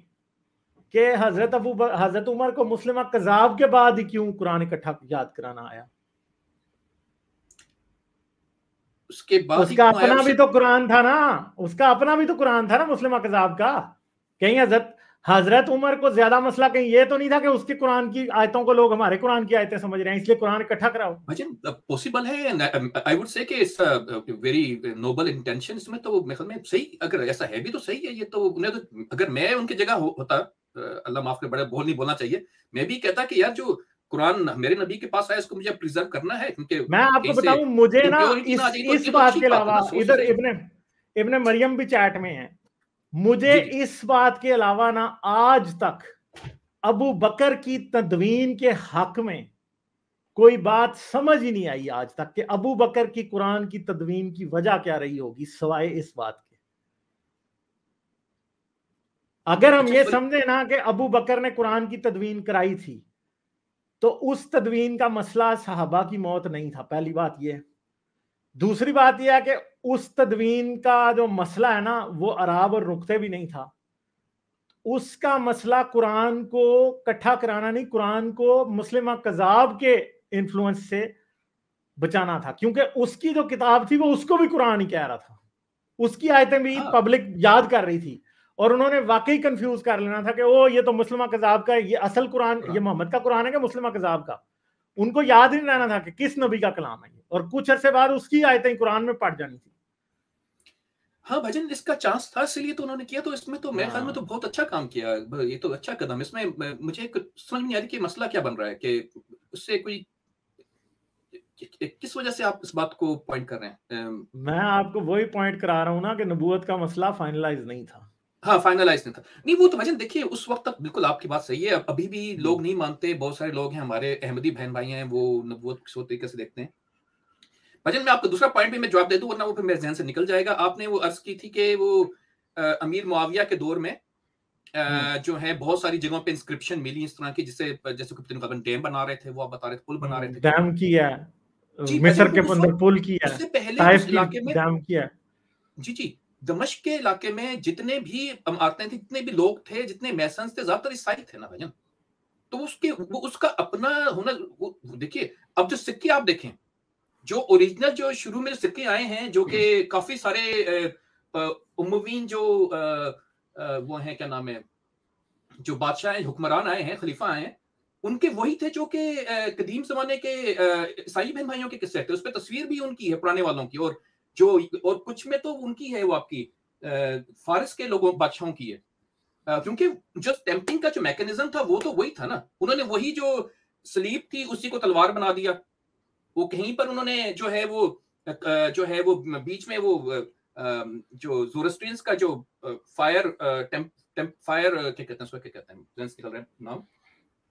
कि हजरत अबू हजरत उमर को मुस्लिमा कज़ाब के बाद ही क्यों कुरान इकट्ठा याद कराना आया? उसके बाद उसका अपना भी तो कुरान था ना, उसका अपना भी तो कुरान था ना मुस्लिमा कज़ाब का। कहीं हजरत हजरत उमर को ज्यादा मसला कहीं ये तो नहीं था कि उसके कुरान की आयतों को लोग हमारे कुरान की आयतें समझ रहे हैं, इसलिए कुरान इकट्ठा कराओ? भजन पॉसिबल है, आई वुड से कि इट्स वेरी नोबल इंटेंशन, इसमें तो मेरे ख्याल में सही, अगर ऐसा है भी तो सही है। ये तो उन्हें तो, अगर मैं उनकी जगह हो, होता, अल्लाह माफ करे, बड़े बोल नहीं बोलना चाहिए, मैं भी कहता कि यार जो कुरान मेरे नबी के पास आया इसको मुझे प्रिजर्व करना है। मैं आपको बताऊं, मुझे ना इस बात के अलावा, इधर इब्ने इब्ने मरियम भी चैट में है, मुझे इस बात के अलावा ना आज तक अबू बकर की तदवीन के हक में कोई बात समझ ही नहीं आई आज तक कि अबू बकर की कुरान की तदवीन की वजह क्या रही होगी, सिवाय इस बात के। अगर हम ये समझे ना कि अबू बकर ने कुरान की तदवीन कराई थी तो उस तदवीन का मसला सहाबा की मौत नहीं था, पहली बात यह। दूसरी बात यह है कि उस तदवीन का जो मसला है ना वो अराब और नुक्ते भी नहीं था, उसका मसला कुरान को इकट्ठा कराना नहीं, कुरान को मुस्लिमा कज़ाब के इन्फ्लुएंस से बचाना था, क्योंकि उसकी जो किताब थी वो उसको भी कुरान ही कह रहा था, उसकी आयतें भी पब्लिक याद कर रही थी, और उन्होंने वाकई कंफ्यूज कर लेना था कि ओ ये तो मुस्लिमा कज़ाब का, ये असल कुरान, ये मोहम्मद का कुरान है कि मुस्लिमा कज़ाब का, उनको याद ही रहना था कि किस नबी का कलाम है, और कुछ अरसे बाद उसकी आयतें कुरान में पढ़ जानी थी। हाँ भजन, इसका चांस था इसलिए तो उन्होंने किया, तो इसमें तो मेरे ख्याल में तो बहुत अच्छा काम किया, ये तो अच्छा कदम। इसमें मुझे समझ नहीं आ रही कि मसला क्या बन रहा है, कि उससे कोई किस वजह से आप इस बात को पॉइंट कर रहे हैं? मैं आपको वही पॉइंट करा रहा हूँ ना कि नबूवत का मसला फाइनलाइज नहीं था। हाँ, फाइनलाइज नहीं था। नहीं वो तो भजन देखिए उस वक्त तक बिल्कुल आपकी बात सही है, अभी भी लोग नहीं मानते, बहुत सारे लोग हैं हमारे अहमदी बहन भाई हैं वो नबूवत को तरीके से देखते हैं। भजन मैं आपको दूसरा पॉइंट भी मैं जवाब दे दूं वरना वो फिर मेरे जहन से निकल जाएगा। आपने वो अर्ज की थी कि वो अमीर मुआविया के दौर में जो है बहुत सारी जगहों पे इंस्क्रिप्शन मिली इस तरह की, जिससे जैसे कुतुबुद्दीन डैम बना रहे थे, वो आप बता रहे थे पुल बना रहे थे, डैम किया मिस्र के अंदर, पुल किया, उससे पहले उस इलाके में डैम किया। जी जी, दमिश्क के इलाके में जितने भी इमारतें थी, जितने भी लोग थे, जितने मैसन्स थे, ज्यादातर ईसाई थे ना भाईजान। तो उसके वो उसका अपना हुनर, देखिए अब जो सिक्के आप देखें, जो ओरिजिनल जो शुरू में सिक्के आए हैं, जो कि काफी सारे उम्मीन जो वो हैं, क्या नाम है, जो बादशाह हुक्मरान आए हैं, खलीफा आए हैं, उनके वही थे जो कि कदीम जमाने के ईसाई बहन भाइयों के किस्से थे। उस पर तस्वीर भी उनकी है पुराने वालों की, और जो और कुछ में तो उनकी है वो आपकी फारस के लोगों बादशाहों की है, क्योंकि जो स्टैंपिंग का जो मैकेनिज्म था वो तो वही था ना। उन्होंने वही जो स्लीप थी उसी को तलवार बना दिया, वो कहीं पर उन्होंने जो है वो जो है वो बीच में वो जो ज़ोरास्ट्रियंस का जो फायर टेम्प, टेम्प, फायर क्या कहते हैं उसको, क्या कहते हैं, ज़ेंस निकल रहे हैं नाम,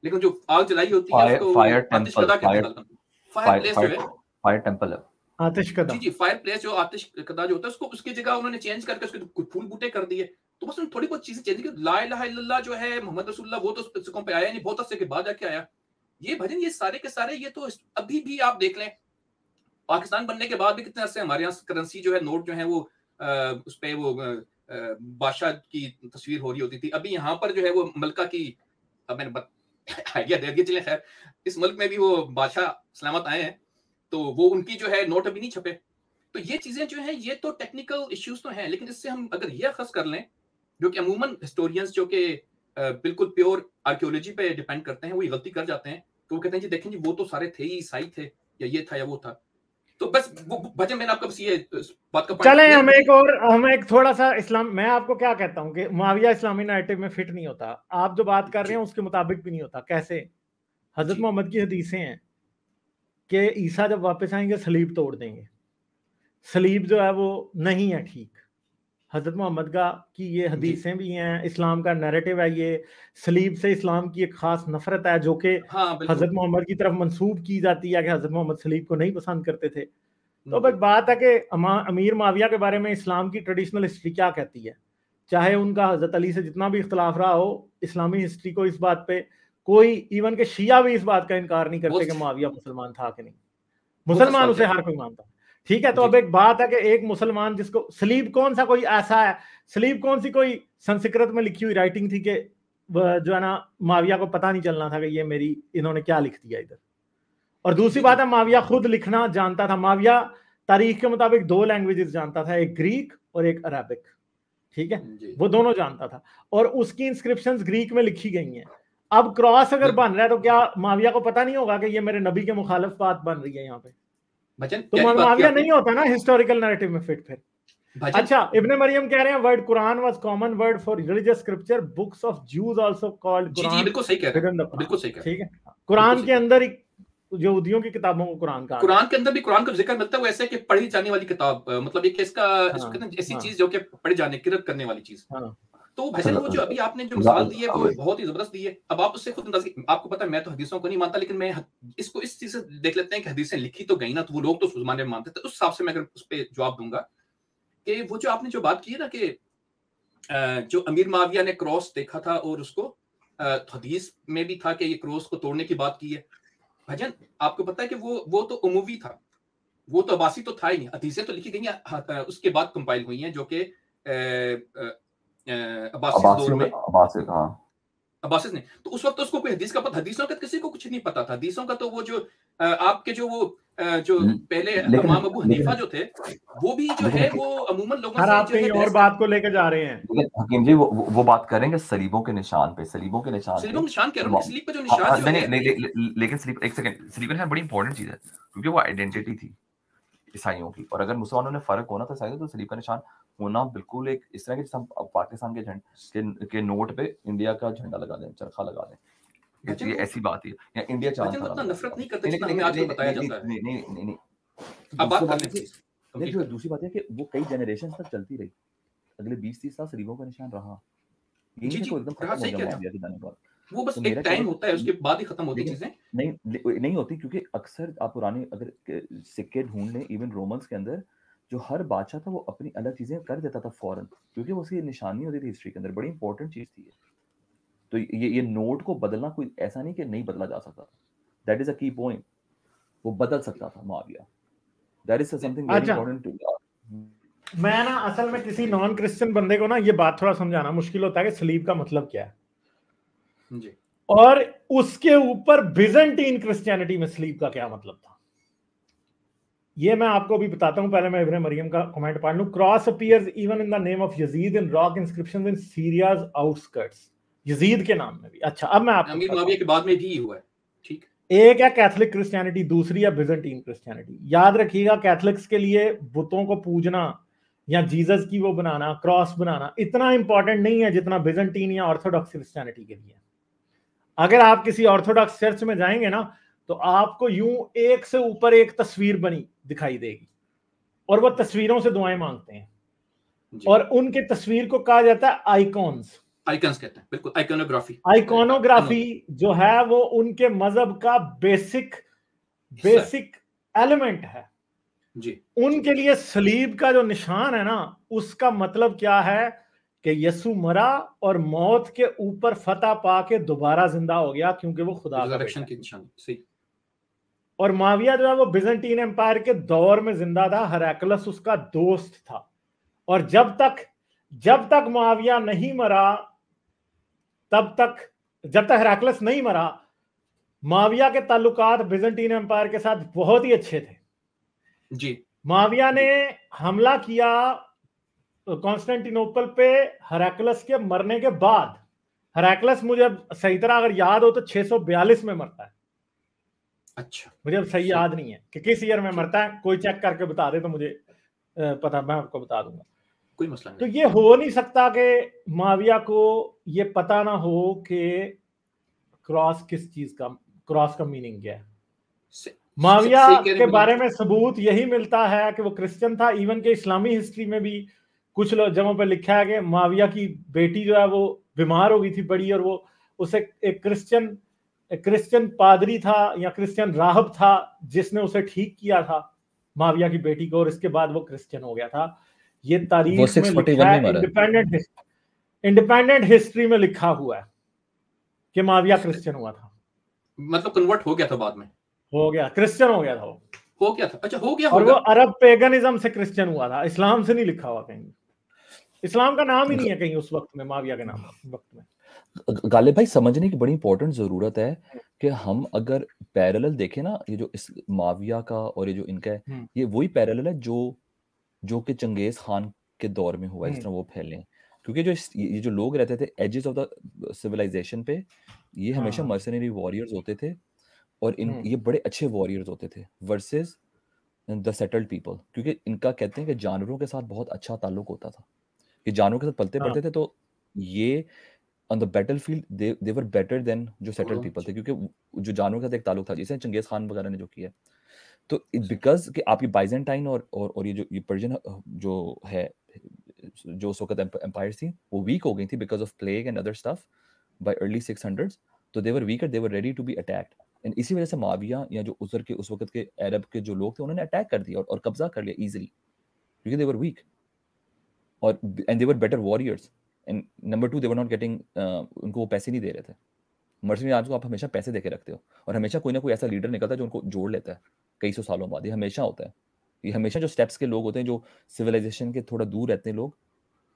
लेकिन जो आग जलाई होती है उसको फायर टेम्पल, फायर प्लेस जो है, फायर टेम्पल है, आतिशकदा। जी जी, फायर प्लेस जो आतिशकदा जो होता है उसको उसकी जगह उन्होंने चेंज करके उसके कुछ फूल बूटे कर दिए। तो बस थोड़ी बहुत चीजें चेंज की। ला इलाहा इल्लल्लाह जो है मोहम्मद रसूलुल्लाह वो तो सिक्कों पे आया नहीं, बहुत अरसे के बाद आके आया। ये भजन ये सारे के सारे ये तो अभी भी आप देख लें, पाकिस्तान बनने के बाद भी कितने अरसे हमारे यहाँ करेंसी जो है, नोट जो है वो आ, उस पे वो बादशाह की तस्वीर हो रही होती थी। अभी यहाँ पर जो है वो मलका की, अब मैंने आइडिया दे दिया, चले खैर, इस मुल्क में भी वो बादशाह सलामत आए हैं तो वो उनकी जो है नोट अभी नहीं छपे। तो ये चीजें जो है ये तो टेक्निकल इश्यूज तो हैं, लेकिन इससे हम अगर ये अखज़ कर लें, जो कि अमूमन हिस्टोरियंस जो कि बिल्कुल प्योर आर्कियोलॉजी पे डिपेंड करते हैं वो ये गलती कर जाते हैं, तो वो कहते हैं जी देखें जी वो तो सारे थे ही ईसाई थे, या ये था या वो था। तो बस वो भजन मैंने आपको बस ये बात का चले, हम एक और हम एक थोड़ा सा इस्लाम, मैं आपको क्या कहता हूँ कि मुआविया इस्लामी नैरेटिव में फिट नहीं होता, आप जो बात कर रहे हैं उसके मुताबिक भी नहीं होता। कैसे? हजरत मोहम्मद की हदीसें हैं कि ईसा जब वापस आएंगे सलीब तोड़ देंगे, सलीब जो है वो नहीं है ठीक। हजरत मोहम्मद का की ये हदीसें भी हैं, इस्लाम का नैरेटिव है ये, सलीब से इस्लाम की एक खास नफरत है जो कि हाँ, हजरत मोहम्मद की तरफ मंसूब की जाती है कि हजरत मोहम्मद सलीब को नहीं पसंद करते थे। तो बस बात है कि अमीर मुआविया के बारे में इस्लाम की ट्रेडिशनल हिस्ट्री क्या कहती है, चाहे उनका हजरत अली से जितना भी इख्तलाफ रहा हो, इस्लामी हिस्ट्री को इस बात पे कोई, इवन के शिया भी इस बात का इनकार नहीं करते कि मुआविया मुसलमान था कि नहीं। मुसलमान उसे हर कोई मानता है, ठीक है। तो अब एक बात है कि एक मुसलमान जिसको सलीब, कौन सा कोई ऐसा है, सलीब कौन सी कोई संस्कृत में लिखी हुई राइटिंग थी कि जो है ना मुआविया को पता नहीं चलना था कि ये मेरी इन्होंने क्या लिख दिया इधर। और दूसरी बात है मुआविया खुद लिखना जानता था, मुआविया तारीख के मुताबिक दो लैंग्वेजेस जानता था, एक ग्रीक और एक अरबिक, ठीक है, वो दोनों जानता था, और उसकी इंस्क्रिप्शंस ग्रीक में लिखी गई हैं। अब क्रॉस अगर बन रहा है तो क्या मुआविया को पता नहीं होगा कि ये मेरे नबी के मुखालिफ बात बन रही है यहाँ पे? तो मुआविया नहीं होता ना हिस्टोरिकल नैरेटिव में फिट। फिर अच्छा, इब्न मरियम कह रहे हैं word Quran was common word for religious scripture, books of Jews also called Quran. बिल्कुल सही कह रहे हैं, बिल्कुल सही कह रहे हैं, ठीक है। कुरान के अंदर यहूदियों की किताबों को कुरान का कुरान के अंदर भी कुरान का जिक्र मिलता है, वो ऐसे कि पढ़ी जाने वाली किताब, मतलब ये इसका ऐसी चीज जो कि पढ़ी जाने किरत करने वाली चीज। तो भाई वो जो अभी आपने जो मिसाल दी है वो बहुत ही जबरदस्त दी है। अब आप उससे खुद अंदाज़ा, आपको पता है मैं तो हदीसों को नहीं मानता, लेकिन मैं इसको इस चीज से देख लेते हैं कि हदीसें लिखी तो गई ना, तो वो लोग तो उस जमाने में मानते थे। उस हिसाब से मैं अगर उस पर जवाब दूंगा कि वो जो आपने जो बात की है ना कि जो अमीर मुआविया ने क्रॉस देखा था और उसको हदीस में भी था कि ये क्रॉस को तोड़ने की बात की है, भाईजान आपको पता है कि वो वो तो उमवी था, वो तो अब्बासी तो था ही नहीं। हदीसें तो लिखी गई हैं, उसके बाद कंपाइल हुई हैं, जो कि अब्बासिस दौर में अब्बासिस हाँ अब्बासिस ने तो उस वक्त उसको कोई हदीस का पता, हदीसों का किसी को कुछ नहीं पता था। हदीसों का तो वो जो आपके जो वो जो पहले इमाम अबू हनीफा जो थे वो भी जो है वो अमूमन लोगों से जो और बात को लेकर जा रहे हैं। हकीम जी वो वो बात करेंगे सलीबों के निशान पे, सलीबों के निशान, सलीबों के निशान कह रहा हूं, सलीब पे जो निशान है। लेकिन सलीब, एक सेकंड, सलीब है बड़ी इंपॉर्टेंट चीज है क्योंकि वो आइडेंटिटी थी ईसाइयों की, और अगर मुसलमानों ने फर्क होना था ईसाइयों तो सलीब का निशान होना बिल्कुल एक इस तरह के, हम पाकिस्तान के झंडे के नोट पे इंडिया का झंडा लगा दें, चरखा लगा दें, ये ऐसी बात है या इंडिया चाहता है। उतना नफरत नहीं करते जितना हमें आज बताया जाता है। नहीं नहीं नहीं, अब बात कर लेते हैं। देखो दूसरी बात है कि वो कई जनरेशन तक चलती रही, अगले बीस तीस साल सलीबों का निशान रहा, यही तो एकदम खत्म हो गया। वो बस एक टाइम होता है उसके बाद ही खत्म होती चीजें नहीं नहीं होती, क्योंकि अक्सर आप पुराने अगर सिक्के ढूंढ लें, इवन रोमन्स के अंदर जो हर बादशाह था वो अपनी अलग चीजें कर देता था फौरन, क्योंकि वो उसकी निशानी होती थी हिस्ट्री के अंदर, बड़ी इंपॉर्टेंट चीज थी। तो ये ये नोट को बदलना कोई ऐसा नहीं कि नहीं बदला जा सकता, दैट इज अ की पॉइंट, वो बदल सकता था मुआविया, that is something very important too. मैं ना असल में किसी नॉन क्रिश्चियन बंदे को ना ये बात थोड़ा समझाना मुश्किल होता है कि सलीब का मतलब क्या है जी, और उसके ऊपर बिजंटीन क्रिश्चियनिटी में सलीब का क्या मतलब था, ये मैं आपको अभी बताता हूं। पहले मैं इब्न मरियम का कमेंट पढ़ लूं। Cross appears even in the name of Yazid in rock inscriptions in Syria's outskirts, Yazid के नाम में भी। अच्छा, अब मैं आपको मुआविया के बाद में जी हुआ है, ठीक। एक है कैथोलिक क्रिश्चियनिटी, दूसरी है बिजंटीन क्रिश्चियनिटी। याद रखिएगा, कैथोलिक्स के लिए बुतों को पूजना या जीसस की वो बनाना, क्रॉस बनाना, इतना इंपॉर्टेंट नहीं है जितना बिजंटीन या ऑर्थोडॉक्स क्रिश्चियनिटी के लिए। अगर आप किसी ऑर्थोडॉक्स चर्च में जाएंगे ना, तो आपको यूं एक से ऊपर एक तस्वीर बनी दिखाई देगी, और वो तस्वीरों से दुआएं मांगते हैं, और उनके तस्वीर को कहा जाता है आइकॉन्स, आइकॉन्स कहते हैं, बिल्कुल आइकॉनोग्राफी। आइकॉनोग्राफी जो है वो उनके मजहब का बेसिक बेसिक एलिमेंट है जी। उनके लिए सलीब का जो निशान है ना, उसका मतलब क्या है कि यीशु मरा और मौत के ऊपर फतह पा के दोबारा जिंदा हो गया, क्योंकि वो खुदा का बेटा है। सही। और मुआविया जो है वो बिजंटीन एम्पायर के दौर में जिंदा था, हेराक्लस उसका दोस्त था, और जब तक जब तक मुआविया नहीं मरा, तब तक जब तक हेराक्लस नहीं मरा, मुआविया के ताल्लुकात बिजंटीन एम्पायर के साथ बहुत ही अच्छे थे जी। मुआविया ने हमला किया कॉन्स्टेंटिनोपल पे हेराक्लस के मरने के बाद। हेराक्लस मुझे सही तरह अगर याद हो तो छह सौ बयालीस में मरता है। अच्छा, मुझे अब सही याद नहीं है कि किस ईयर में मरता है, कोई चेक करके बता दे तो मुझे पता, मैं आपको बता दूंगा, कोई मसला नहीं। तो ये हो नहीं सकता कि मुआविया को ये पता ना हो कि क्रॉस किस चीज का, क्रॉस का मीनिंग क्या है। मुआविया के बारे में सबूत यही मिलता है कि वो क्रिश्चियन था। इवन के इस्लामी हिस्ट्री में भी कुछ जगहों पर लिखा है कि मुआविया की बेटी जो है वो बीमार हो गई थी बड़ी, और वो उसे एक क्रिश्चियन क्रिश्चियन पादरी था या क्रिश्चियन राहब था जिसने उसे ठीक किया था, मुआविया की बेटी को, और इसके बाद वो क्रिश्चियन हो गया था। ये तारीख में लिखा है, इंडिपेंडेंट इंडिपेंडेंट हिस्ट्री में लिखा हुआ है कि मुआविया क्रिश्चियन हुआ था, मतलब कन्वर्ट हो गया था, बाद में हो गया क्रिश्चियन हो गया था वो हो गया था अच्छा हो गया और वो अरब पेगनिज्म से क्रिश्चियन हुआ था, इस्लाम से नहीं लिखा हुआ कहीं, इस्लाम का नाम ही नहीं है कहीं उस वक्त में, मुआविया के नाम वक्त में। गालिब भाई, समझने की बड़ी इंपॉर्टेंट जरूरत है कि हम अगर पैरेलल देखें ना, ये जो इस मुआविया का और ये जो इनका है, ये वही पैरेलल है जो जो कि चंगेज खान के दौर में हुआ, जिस तरह वो फैले, क्योंकि जो ये जो लोग रहते थे एजेस ऑफ द सिविलाइजेशन पे, ये हमेशा मर्सनरी वॉरियर्स होते थे, और इन ये बड़े अच्छे वॉरियर्स होते थे वर्सेस द सेटल्ड पीपल, क्योंकि इनका कहते हैं कि जानवरों के साथ बहुत अच्छा ताल्लुक होता था, कि जानवरों के साथ पलते पड़ते थे, तो ये on the battlefield they they were better than जो सेटल्ड पीपल थे, क्योंकि जो जानवरों के साथ एक ताल्लुक था, जैसे चंगेज खान वगैरह ने जो किया। तो बिकॉज कि आपकी बाइजेंटाइन और और और ये जो ये पर्शियन जो है, जो उस वक्त एम्पायर थी, वो वीक हो गई थी because of plague and other stuff by early six hundreds, तो they were weak and they were ready to be attacked, and इसी वजह से मुआविया या जो उधर के उस वक्त के अरब के जो लोग थे, उन्होंने अटैक कर दिया और, और कब्जा कर लिया ईजिली, क्योंकि दे वर वीक और and they were better warriors, and number two they were not getting, उनको वो पैसे नहीं दे रहे थे। मर्सनरी आर्म्स को आप हमेशा पैसे देके रखते हो, और हमेशा कोई ना कोई ऐसा लीडर निकलता है जो उनको जोड़ लेता है कई सौ सालों बाद, ये हमेशा होता है। ये हमेशा जो स्टेप्स के लोग होते हैं, जो सिविलाइजेशन के थोड़ा दूर रहते हैं लोग,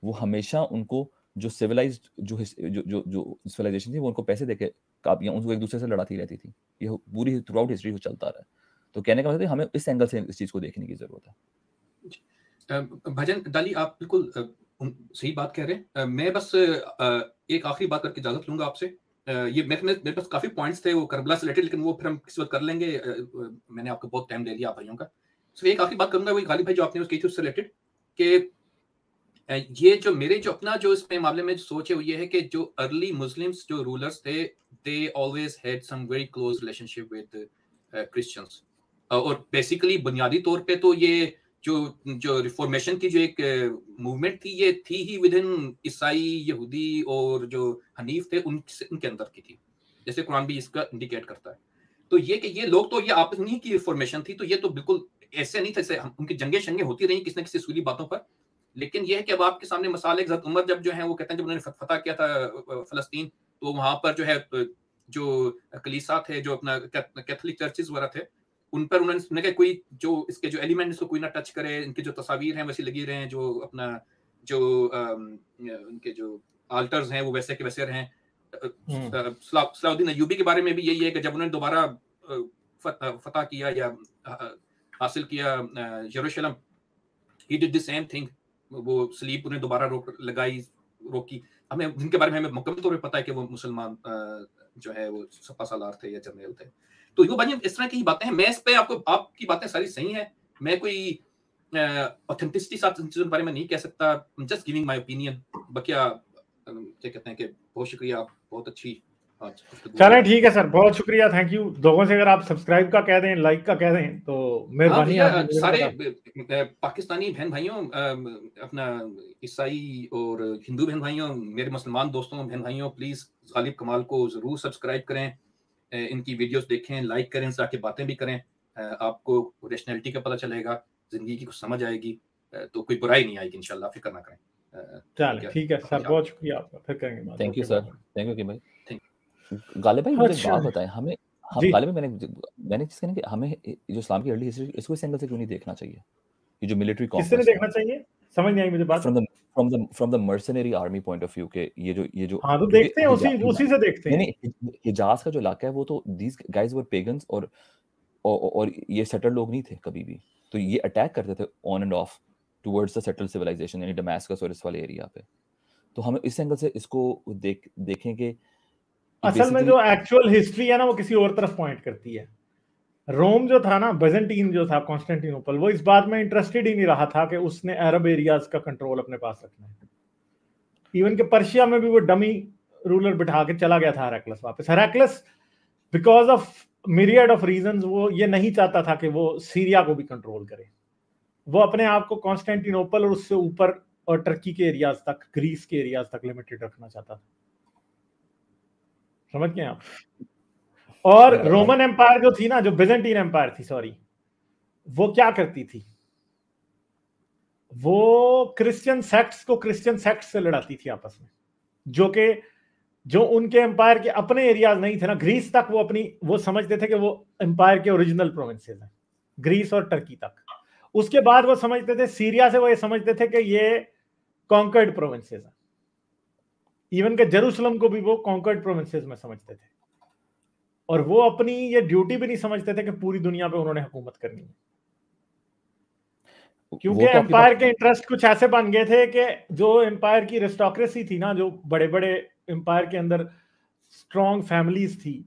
वो हमेशा उनको जो सिविलाइज्ड जो जो जो जो सिविलाइजेशन थी, वो उनको पैसे देके काबियाँ उनको एक दूसरे से लड़ाती रहती थी। ये पूरी थ्रू आउट हिस्ट्री चलता रहा है। तो कहने का मतलब हमें इस एंगल से इस चीज़ को देखने की ज़रूरत है। भजन डाली, आप बिल्कुल सही बात कह रहे हैं। मैं बस एक आखिरी बात करके इजाज़त लूँगा आपसे। ये मेरे मेरे पास काफ़ी पॉइंट्स थे वो करबला से रिलेटेड, लेकिन वो फिर हम किसी वक्त कर लेंगे। मैंने आपको बहुत टाइम दे दिया भाइयों का। सो एक आखिरी बात करूँगा वही गालिब भाई जो आपने उसकी थी उससे रिलेटेड, कि ये जो मेरे जो अपना जो इस मामले में जो सोच है वो ये है कि जो अर्ली मुस्लिम्स जो रूलर्स थे, they always had some very close relationship with Christians, और बेसिकली बुनियादी तौर पे तो ये जो जो रिफॉर्मेशन की जो एक मूवमेंट थी, ये थी ही विद इन ईसाई, यहूदी और जो हनीफ थे उन उनके अंदर की थी, जैसे कुरान भी इसका इंडिकेट करता है। तो ये कि ये लोग तो ये आपस में ही की रिफॉर्मेशन थी, तो ये तो बिल्कुल ऐसे नहीं था जैसे उनकी जंगे शंगे होती रही किसी न किसी सूली बातों पर। लेकिन यह है कि अब आपके सामने मसाले, उमर जब जो है वो कहते हैं, जब उन्होंने फतह किया था फलस्तीन, तो वहाँ पर जो है जो कलीसा थे, जो अपना कैथोलिक चर्चेज वगैरह थे, उन पर उन्होंने कहा कोई जो इसके जो एलिमेंट इसको कोई ना टच करे, इनकी जो तस्वीर हैं वैसी लगी रहें, जो अपना जो उनके जो आल्टर्स हैं वो वैसे के वैसे रहें। सलाउद्दीन अयूबी के बारे में भी यही है कि जब उन्होंने दोबारा फतह किया या हासिल किया यरूशलेम, he did the same thing, वो स्लीप उन्हें दोबारा रोक लगाई रोकी। हमें जिनके बारे में हमें मुकम्मल तौर पर पता है कि वो मुसलमान जो है वो सपा सालार थे या जनरल थे। तो यो भाई इस तरह की बातें हैं। मैं इस पे आपको आपकी बातें सारी सही हैं, मैं कोई ऑथेंटिसिटी साथ इन चीज़ों के बारे में नहीं कह सकता, जस्ट गिविंग माय ओपिनियन। बकिया क्या कहते हैं कि बहुत शुक्रिया, आप बहुत अच्छी। चलें ठीक है सर, बहुत शुक्रिया, थैंक यू। लोगों से अगर आप सब्सक्राइब का कह दें, लाइक का कह दें तो मेहरबानी। हाँ, सारे पाकिस्तानी बहन भाइयों, अपना ईसाई और हिंदू बहन भाइयों, मेरे मुसलमान दोस्तों बहन भाइयों, प्लीज़ गालिब कमाल को ज़रूर सब्सक्राइब करें, इनकी वीडियोस देखें, लाइक करें, इनसे आके बातें भी करें। आपको रेशनैलिटी का पता चलेगा, ज़िंदगी की कुछ समझ आएगी, तो कोई बुराई नहीं आएगी इंशाल्लाह। फिक्र ना करें। चलें ठीक है सर, बहुत शुक्रिया आपका, फिर करेंगे। Thank you sir, thank you भाई गालिब भाई। मुझे बात बताएं, हमें हम गालिब भाई, मैंने मैंने चीज़ कहना कि हमें जो इस्लाम की अर्ली हिस्ट्री इसको इस एंगल से क्यों नहीं देखना चाहिए, कि जो मिलिट्री कॉन्फ्लिक्ट किससे देखना चाहिए, समझ नहीं आई मुझे बात। From the from the from the mercenary army point of view के ये जो ये जो हां तो देखते हैं उसी उसी से देखते हैं। नहीं, हिजाज का जो इलाका है वो तो दीस गाइस वर पेगन्स और और ये सेटलर लोग नहीं थे कभी भी, तो ये अटैक करते थे on and off towards the settle civilization, यानी दमिश्क और इस वाले एरिया पे। तो हमें इस एंगल से इसको देख देखेंगे। असल में जो एक्चुअल हिस्ट्री है ना वो किसी और तरफ पॉइंट करती है। रोम जो था ना, बेजेंटाइन जो था, कॉन्स्टेंटिनोपल, वो इस बात में इंटरेस्टेड ही नहीं रहा था कि उसने अरब एरियाज का कंट्रोल अपने पास रखना है। इवन के पर्शिया में भी वो डमी रूलर बिठा के चला गया था हेराक्लस वापस। Heraclius because of myriad of reasons वो ये नहीं चाहता था कि वो सीरिया को भी कंट्रोल करे। वो अपने आप को कॉन्स्टेंटिनोपल और उससे ऊपर और टर्की के एरियाज तक, ग्रीस के एरियाज तक लिमिटेड रखना चाहता था, समझ गए आप। और रोमन एम्पायर जो थी ना, जो बिजेंटाइन एम्पायर थी, सॉरी, वो क्या करती थी, वो क्रिश्चियन सेक्ट्स को क्रिश्चियन सेक्ट से लड़ाती थी आपस में, जो कि जो उनके एम्पायर के अपने एरियाज नहीं थे ना। ग्रीस तक वो अपनी वो समझते थे कि वो एम्पायर के ओरिजिनल प्रोविंसेस हैं, ग्रीस और टर्की तक। उसके बाद वो समझते थे, सीरिया से वो ये समझते थे कि ये कॉन्कर्ड प्रोविंसेस हैं। इवन के जेरूसलम को भी वो कॉन्कर्ड प्रोविंसेस में समझते थे, और वो अपनी ये ड्यूटी भी नहीं समझते थे कि पूरी दुनिया पे उन्होंने हुकूमत करनी है, क्योंकि एम्पायर के इंटरेस्ट कुछ ऐसे बन गए थे कि जो एम्पायर की एरिस्टोक्रेसी थी ना, जो बड़े बड़े एम्पायर के अंदर स्ट्रॉन्ग फैमिलीज थी,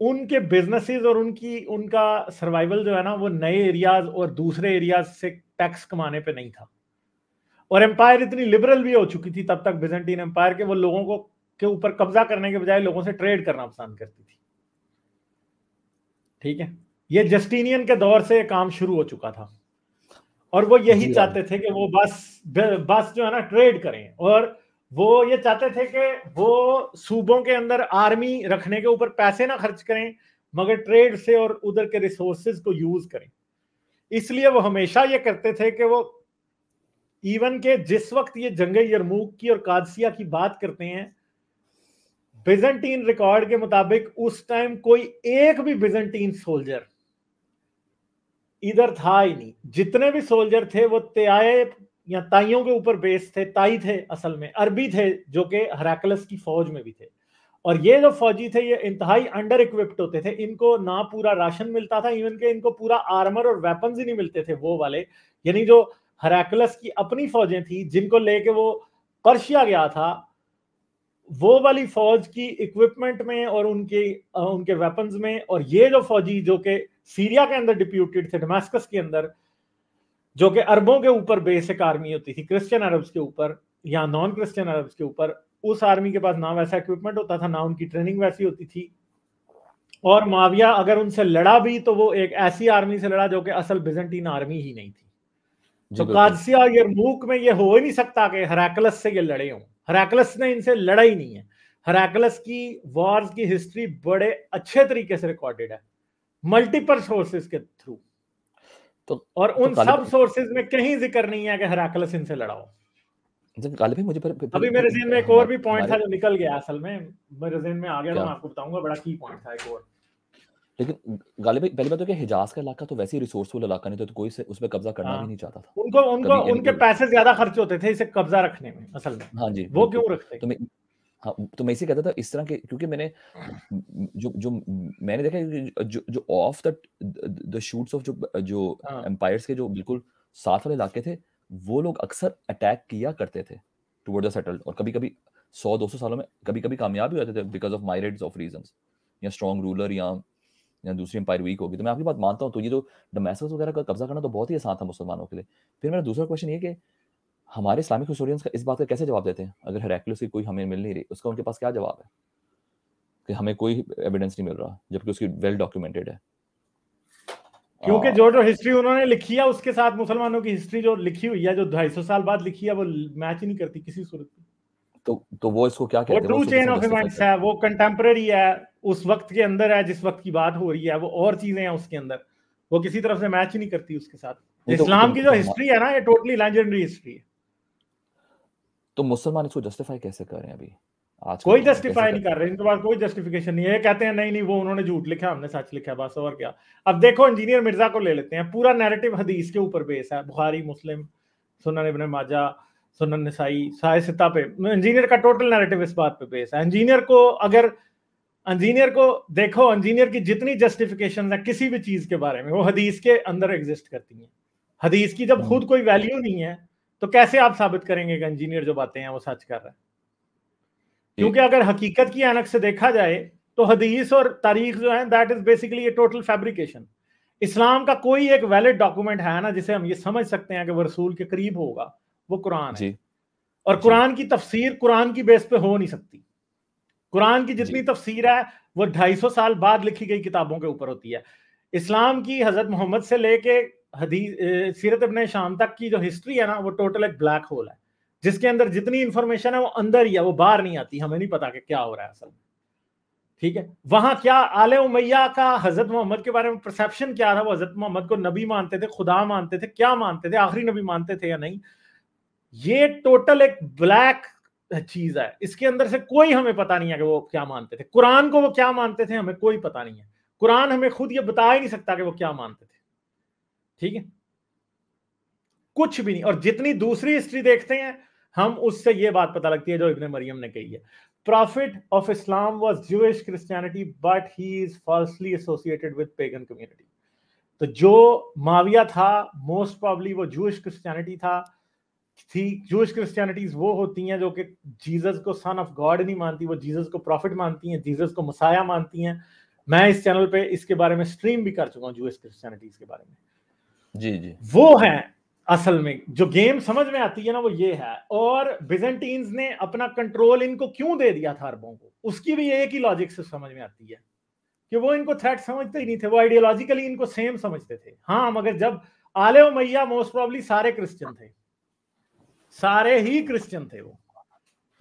उनके बिजनेसेस और उनकी उनका सर्वाइवल जो है ना, वो नए एरियाज और दूसरे एरियाज से टैक्स कमाने पर नहीं था। और एम्पायर इतनी लिबरल भी हो चुकी थी तब तक बिजेंटाइन एम्पायर के, वो लोगों को के ऊपर कब्जा करने के बजाय लोगों से ट्रेड करना पसंद करती थी, ठीक है। ये जस्टिनियन के दौर से काम शुरू हो चुका था, और वो यही चाहते थे कि वो बस बस जो है ना ट्रेड करें, और वो ये चाहते थे कि वो सूबों के अंदर आर्मी रखने के ऊपर पैसे ना खर्च करें, मगर ट्रेड से और उधर के रिसोर्सेज को यूज करें। इसलिए वो हमेशा ये करते थे कि वो इवन के जिस वक्त ये जंग यरमूक की और कादसिया की बात करते हैं, बिजेंटाइन रिकॉर्ड के मुताबिक उस टाइम कोई एक भी बिजेंटाइन सोल्जर इधर था ही नहीं। जितने भी सोल्जर थे वो त्याए या ताइयों के ऊपर बेस थे, ताई थे असल में, अरबी थे जो कि हेराक्लस की फौज में भी थे। और ये जो फौजी थे ये इंतहाई अंडर इक्विप्ड होते थे, इनको ना पूरा राशन मिलता था, इवन के इनको पूरा आर्मर और वेपन्स ही नहीं मिलते थे वो वाले। यानी जो हेराक्लस की अपनी फौजें थी जिनको लेके वो पर्शिया गया था, वो वाली फौज की इक्विपमेंट में और उनके उनके वेपन्स में, और ये जो फौजी जो कि सीरिया के अंदर डिप्यूटेड थे, दमिश्क के अंदर, जो कि अरबों के ऊपर बेसिक आर्मी होती थी, क्रिश्चियन अरब्स के ऊपर या नॉन क्रिश्चियन अरब्स के ऊपर, उस आर्मी के पास ना वैसा इक्विपमेंट होता था, ना उनकी ट्रेनिंग वैसी होती थी। और मुआविया अगर उनसे लड़ा भी तो वो एक ऐसी आर्मी से लड़ा जो कि असल बिजेंटाइन आर्मी ही नहीं थी। तो कादसिया और यरमूक में ये हो ही नहीं सकता कि हेराक्लस से ये लड़े हों, हेराक्लस ने इनसे लड़ा ही नहीं है। हेराक्लस की वॉर्स की हिस्ट्री बड़े अच्छे तरीके से रिकॉर्डेड है मल्टीपल सोर्सेज के थ्रू, तो और उन तो सब सोर्सेज में कहीं जिक्र नहीं है कि हेराक्लस इनसे लड़ा हो। गालिब मुझे पर, पर, अभी मेरे ज़हन में एक और भी पॉइंट था जो निकल गया असल में, मेरे ज़हन में आ गया तो मैं आपको बताऊंगा, बड़ा की पॉइंट था एक और। लेकिन गालिब पहली बात तो कि हिजाज का इलाका तो वैसे ही रिसोर्सफुल इलाका नहीं था, तो कोई से उस पे कब्जा करना भी नहीं चाहता था। उनको उनको उनके पैसे ज्यादा खर्च होते थे इसे कब्जा रखने में असल में। हां जी, वो क्यों रखते? तो मैं हाँ तो मैं इसी कहता था इस तरह के, क्योंकि मैंने जो जो मैंने देखा जो जो of the the shoots of जो जो एम्पायर्स के जो बिल्कुल साथ वाले इलाके थे, वो लोग अक्सर अटैक किया करते थे टुवर्ड द सेटल्ड, और कभी-कभी सौ दो सौ सालों में कभी-कभी कामयाब भी हो जाते थे because of myriads of reasons, या स्ट्रांग रूलर या या दूसरी एम्पायर वीक होगी। तो मैं आपकी बात मानता हूं। तो ये जो डमेस्टिक्स वगैरह का कब्जा करना तो बहुत ही आसान था मुसलमानों के लिए। फिर मेरा दूसरा क्वेश्चन ये कि हमारे इस्लामिक हिस्टोरियंस का इस बात का कैसे जवाब देते हैं, अगर हेराक्लियस की कोई हमें मिल नहीं रही, उसका उनके पास क्या जवाब है कि हमें कोई एविडेंस नहीं मिल रहा, जबकि उसकी वेल डॉक्यूमेंटेड है। क्योंकि जो जो हिस्ट्री उन्होंने लिखी है उसके साथ मुसलमानों की हिस्ट्री जो लिखी हुई है, जो ढाई सौ साल बाद लिखी है, वो मैच ही नहीं करती किसी सूरत में। तो तो वो इसको क्या कहते हैं, वो ट्रू चेन ऑफ इवेंट्स है, वो कंटेम्परेरी है, उस वक्त के अंदर है जिस वक्त की बात हो रही है, वो और चीजें हैं उसके अंदर, वो किसी तरफ से मैच ही नहीं करती उसके साथ। इस्लाम की जो हिस्ट्री है ना, ये टोटली लेजेंडरी हिस्ट्री है। तो मुसलमान इसको जस्टिफाई कैसे कर रहे हैं अभी? आज कोई जस्टिफाई नहीं कर रहे, इनके पास कोई जस्टिफिकेशन नहीं है। कहते हैं नहीं नहीं वो उन्होंने झूठ लिखा, हमने सच लिखा, बस और क्या। अब देखो इंजीनियर मिर्जा को ले लेते हैं, पूरा नैरेटिव हदीस के ऊपर बेस है, बुखारी, मुस्लिम, सुनन इब्न माजा, सुनन नसाई, साए सिता पे इंजीनियर का टोटल नैरेटिव इस बात पे बेस है। इंजीनियर को अगर इंजीनियर को देखो, इंजीनियर की जितनी जस्टिफिकेशन है किसी भी चीज के बारे में, वो हदीस के अंदर एग्जिस्ट करती है। हदीस की जब खुद कोई वैल्यू नहीं है तो कैसे आप साबित करेंगे कि इंजीनियर जो बातें हैं वो सच कर रहा है? क्योंकि अगर हकीकत की आंख से देखा जाए तो हदीस और तारीख जो है that is basically a total fabrication. इस्लाम का कोई एक वैलिड डॉक्यूमेंट है ना जिसे हम ये समझ सकते हैं कि वो रसूल के करीब होगा, वो कुरान है। और कुरान की तफसीर कुरान की बेस पे हो नहीं सकती। कुरान की जितनी तफसीर है वो ढाई सौ साल बाद लिखी गई किताबों के ऊपर होती है। इस्लाम की हजरत मोहम्मद से लेके हदीस सीरत इब्न शाम तक की जो हिस्ट्री है ना, वो टोटल एक ब्लैक होल है जिसके अंदर जितनी इंफॉर्मेशन है वो अंदर ही है, वो बाहर नहीं आती। हमें नहीं पता कि क्या हो रहा है असल में, ठीक है। वहां क्या आले उमैया का हजरत मोहम्मद के बारे में परसेप्शन क्या था? वो हजरत मोहम्मद को नबी मानते थे, खुदा मानते थे, क्या मानते थे, आखिरी नबी मानते थे या नहीं? ये टोटल एक ब्लैक चीज है, इसके अंदर से कोई हमें पता नहीं है कि वो क्या मानते थे। कुरान को वो क्या मानते थे हमें कोई पता नहीं है, कुरान हमें खुद ये बता ही नहीं सकता कि वो क्या मानते थे, ठीक है, कुछ भी नहीं। और जितनी दूसरी हिस्ट्री देखते हैं हम, उससे ये बात पता लगती है जो इब्न मरियम ने कही है, prophet of Islam was Jewish Christianity but he is falsely associated with pagan community. तो जो मुआविया था मोस्ट प्रोबब्ली वो ज्यूइश क्रिश्चियनिटी था थी ज्यूइश क्रिश्चियनिटीज वो होती हैं जो कि जीसस को सन ऑफ गॉड नहीं मानती, वो जीसस को प्रॉफिट मानती हैं, जीसस को मसाया मानती हैं। मैं इस चैनल पे इसके बारे में स्ट्रीम भी कर चुका हूँ ज्यूइश क्रिश्चियनिटीज के बारे में। जी जी, वो है असल में जो गेम समझ में आती है ना, वो ये है। और बिजेंटीन्स ने अपना कंट्रोल इनको क्यों दे दिया था अरबों को, उसकी भी एक ही लॉजिक से समझ में आती है कि वो इनको थ्रेट समझते ही नहीं थे, वो आइडियोलॉजिकली इनको सेम समझते थे। हाँ, मगर जब आले उमैया मोस्ट प्रोबब्ली सारे क्रिश्चियन थे, सारे ही क्रिश्चियन थे वो।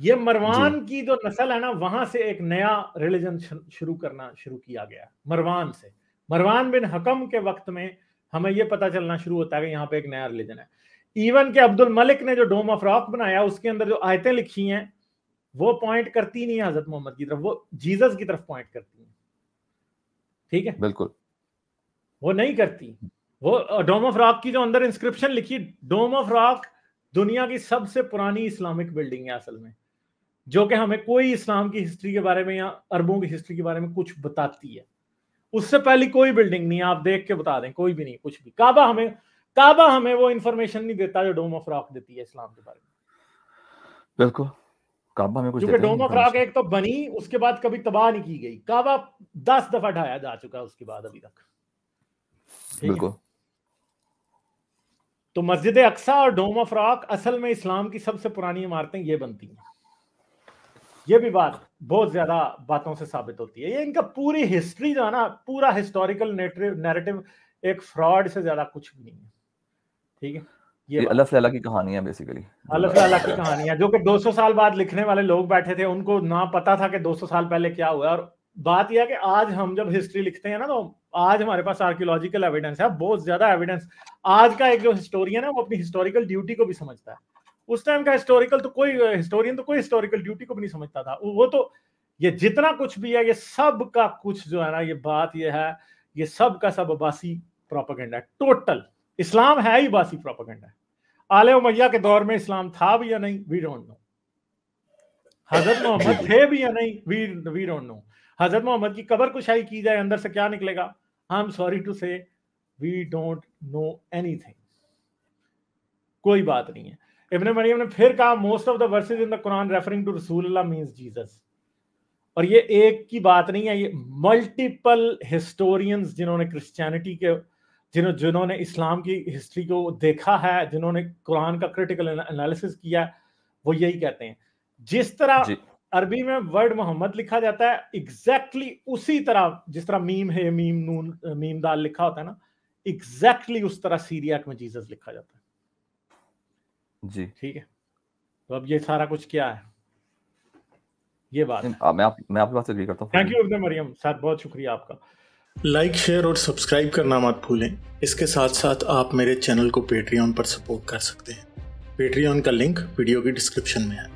ये मरवान की जो नस्ल है ना, वहां से एक नया रिलीजन शुरू करना शुरू किया गया मरवान से। मरवान बिन हकम के वक्त में हमें यह पता चलना शुरू होता है कि यहाँ पे एक नया रिलीजन है। इवन के अब्दुल मलिक ने जो डोम ऑफ रॉक बनाया उसके अंदर जो आयतें लिखी हैं वो पॉइंट करती नहीं है हजरत मोहम्मद की तरफ, वो जीसस की तरफ पॉइंट करती हैं, ठीक है, बिल्कुल वो नहीं करती। वो डोम ऑफ रॉक की जो अंदर इंस्क्रिप्शन लिखी, डोम ऑफ रॉक दुनिया की सबसे पुरानी इस्लामिक बिल्डिंग है असल में, जो कि हमें कोई इस्लाम की हिस्ट्री के बारे में या अरबों की हिस्ट्री के बारे में कुछ बताती है। उससे पहले कोई बिल्डिंग नहीं, आप देख के बता दें, कोई भी नहीं, कुछ भी। काबा हमें काबा हमें वो इंफॉर्मेशन नहीं देता जो डोम ऑफ रॉक देती है इस्लाम के बारे में। बिल्कुल, काबा हमें कुछ, क्योंकि डोम ऑफ रॉक एक तो बनी, उसके बाद कभी तबाह नहीं की गई, काबा दस दफा ढाया जा चुका है उसके बाद अभी तक, बिल्कुल। तो मस्जिद अक्सा और डोम ऑफ रॉक असल में इस्लाम की सबसे पुरानी इमारतें ये बनती हैं। ये भी बात बहुत ज्यादा बातों से साबित होती है। ये इनका पूरी हिस्ट्री जो है ना, पूरा हिस्टोरिकल नैरेटिव एक फ्रॉड से ज्यादा कुछ भी नहीं है, ठीक है। ये अलफ लैला की कहानी है बेसिकली, अलफ लैला की कहानी है जो कि दो सौ साल बाद लिखने वाले लोग बैठे थे, उनको ना पता था कि दो सौ साल पहले क्या हुआ। और बात यह है कि आज हम जब हिस्ट्री लिखते हैं ना, तो आज हमारे पास आर्कियोलॉजिकल एविडेंस है, बहुत ज्यादा एविडेंस। आज का एक जो हिस्टोरियन है वो अपनी हिस्टोरिकल ड्यूटी को भी समझता है, उस टाइम का हिस्टोरिकल तो कोई हिस्टोरियन तो कोई हिस्टोरिकल ड्यूटी को भी नहीं समझता था। वो तो ये जितना कुछ भी है, ये सब का कुछ जो है ना, ये बात ये है, ये सब का सब अब्बासी प्रोपेगेंडा है। टोटल इस्लाम है ही अब्बासी प्रोपेगेंडा है। आले उमैया के दौर में इस्लाम था भी या नहीं, वी डोंट नो। हजरत मोहम्मद थे भी या नहीं, वी वी डोंट नो। हजरत मोहम्मद की कब्र कुशाई की जाए, अंदर से क्या निकलेगा, I am sorry to say we don't know anything. कोई बात नहीं है। इब्न मरियम ने फिर कहा most of the verses in the Quran referring to रसूलुल्लाह मींस जीसस। और ये एक की बात नहीं है, ये मल्टीपल हिस्टोरियंस जिन्होंने क्रिश्चियनिटी के जिन्होंने जिन्होंने इस्लाम की हिस्ट्री को देखा है, जिन्होंने कुरान का क्रिटिकल एनालिसिस किया, वो यही कहते हैं जिस तरह अरबी में वर्ड मोहम्मद लिखा जाता है एग्जैक्टली exactly उसी तरह जिस तरह मीम है मीम नून मीम दाल लिखा होता है ना, एग्जैक्टली exactly उस तरह सीरियाक में जीसस लिखा जाता है। जी ठीक है। तो अब ये सारा कुछ क्या है, ये बात है। आ, मैं आप, मैं आपकी बात से एग्री करता हूं। थैंक यू इब्न मरियम साहब, बहुत शुक्रिया आपका। लाइक शेयर और सब्सक्राइब करना मत भूलें। इसके साथ साथ आप मेरे चैनल को पेट्रियन पर सपोर्ट कर सकते हैं। पेट्रियन का लिंक वीडियो की डिस्क्रिप्शन में है।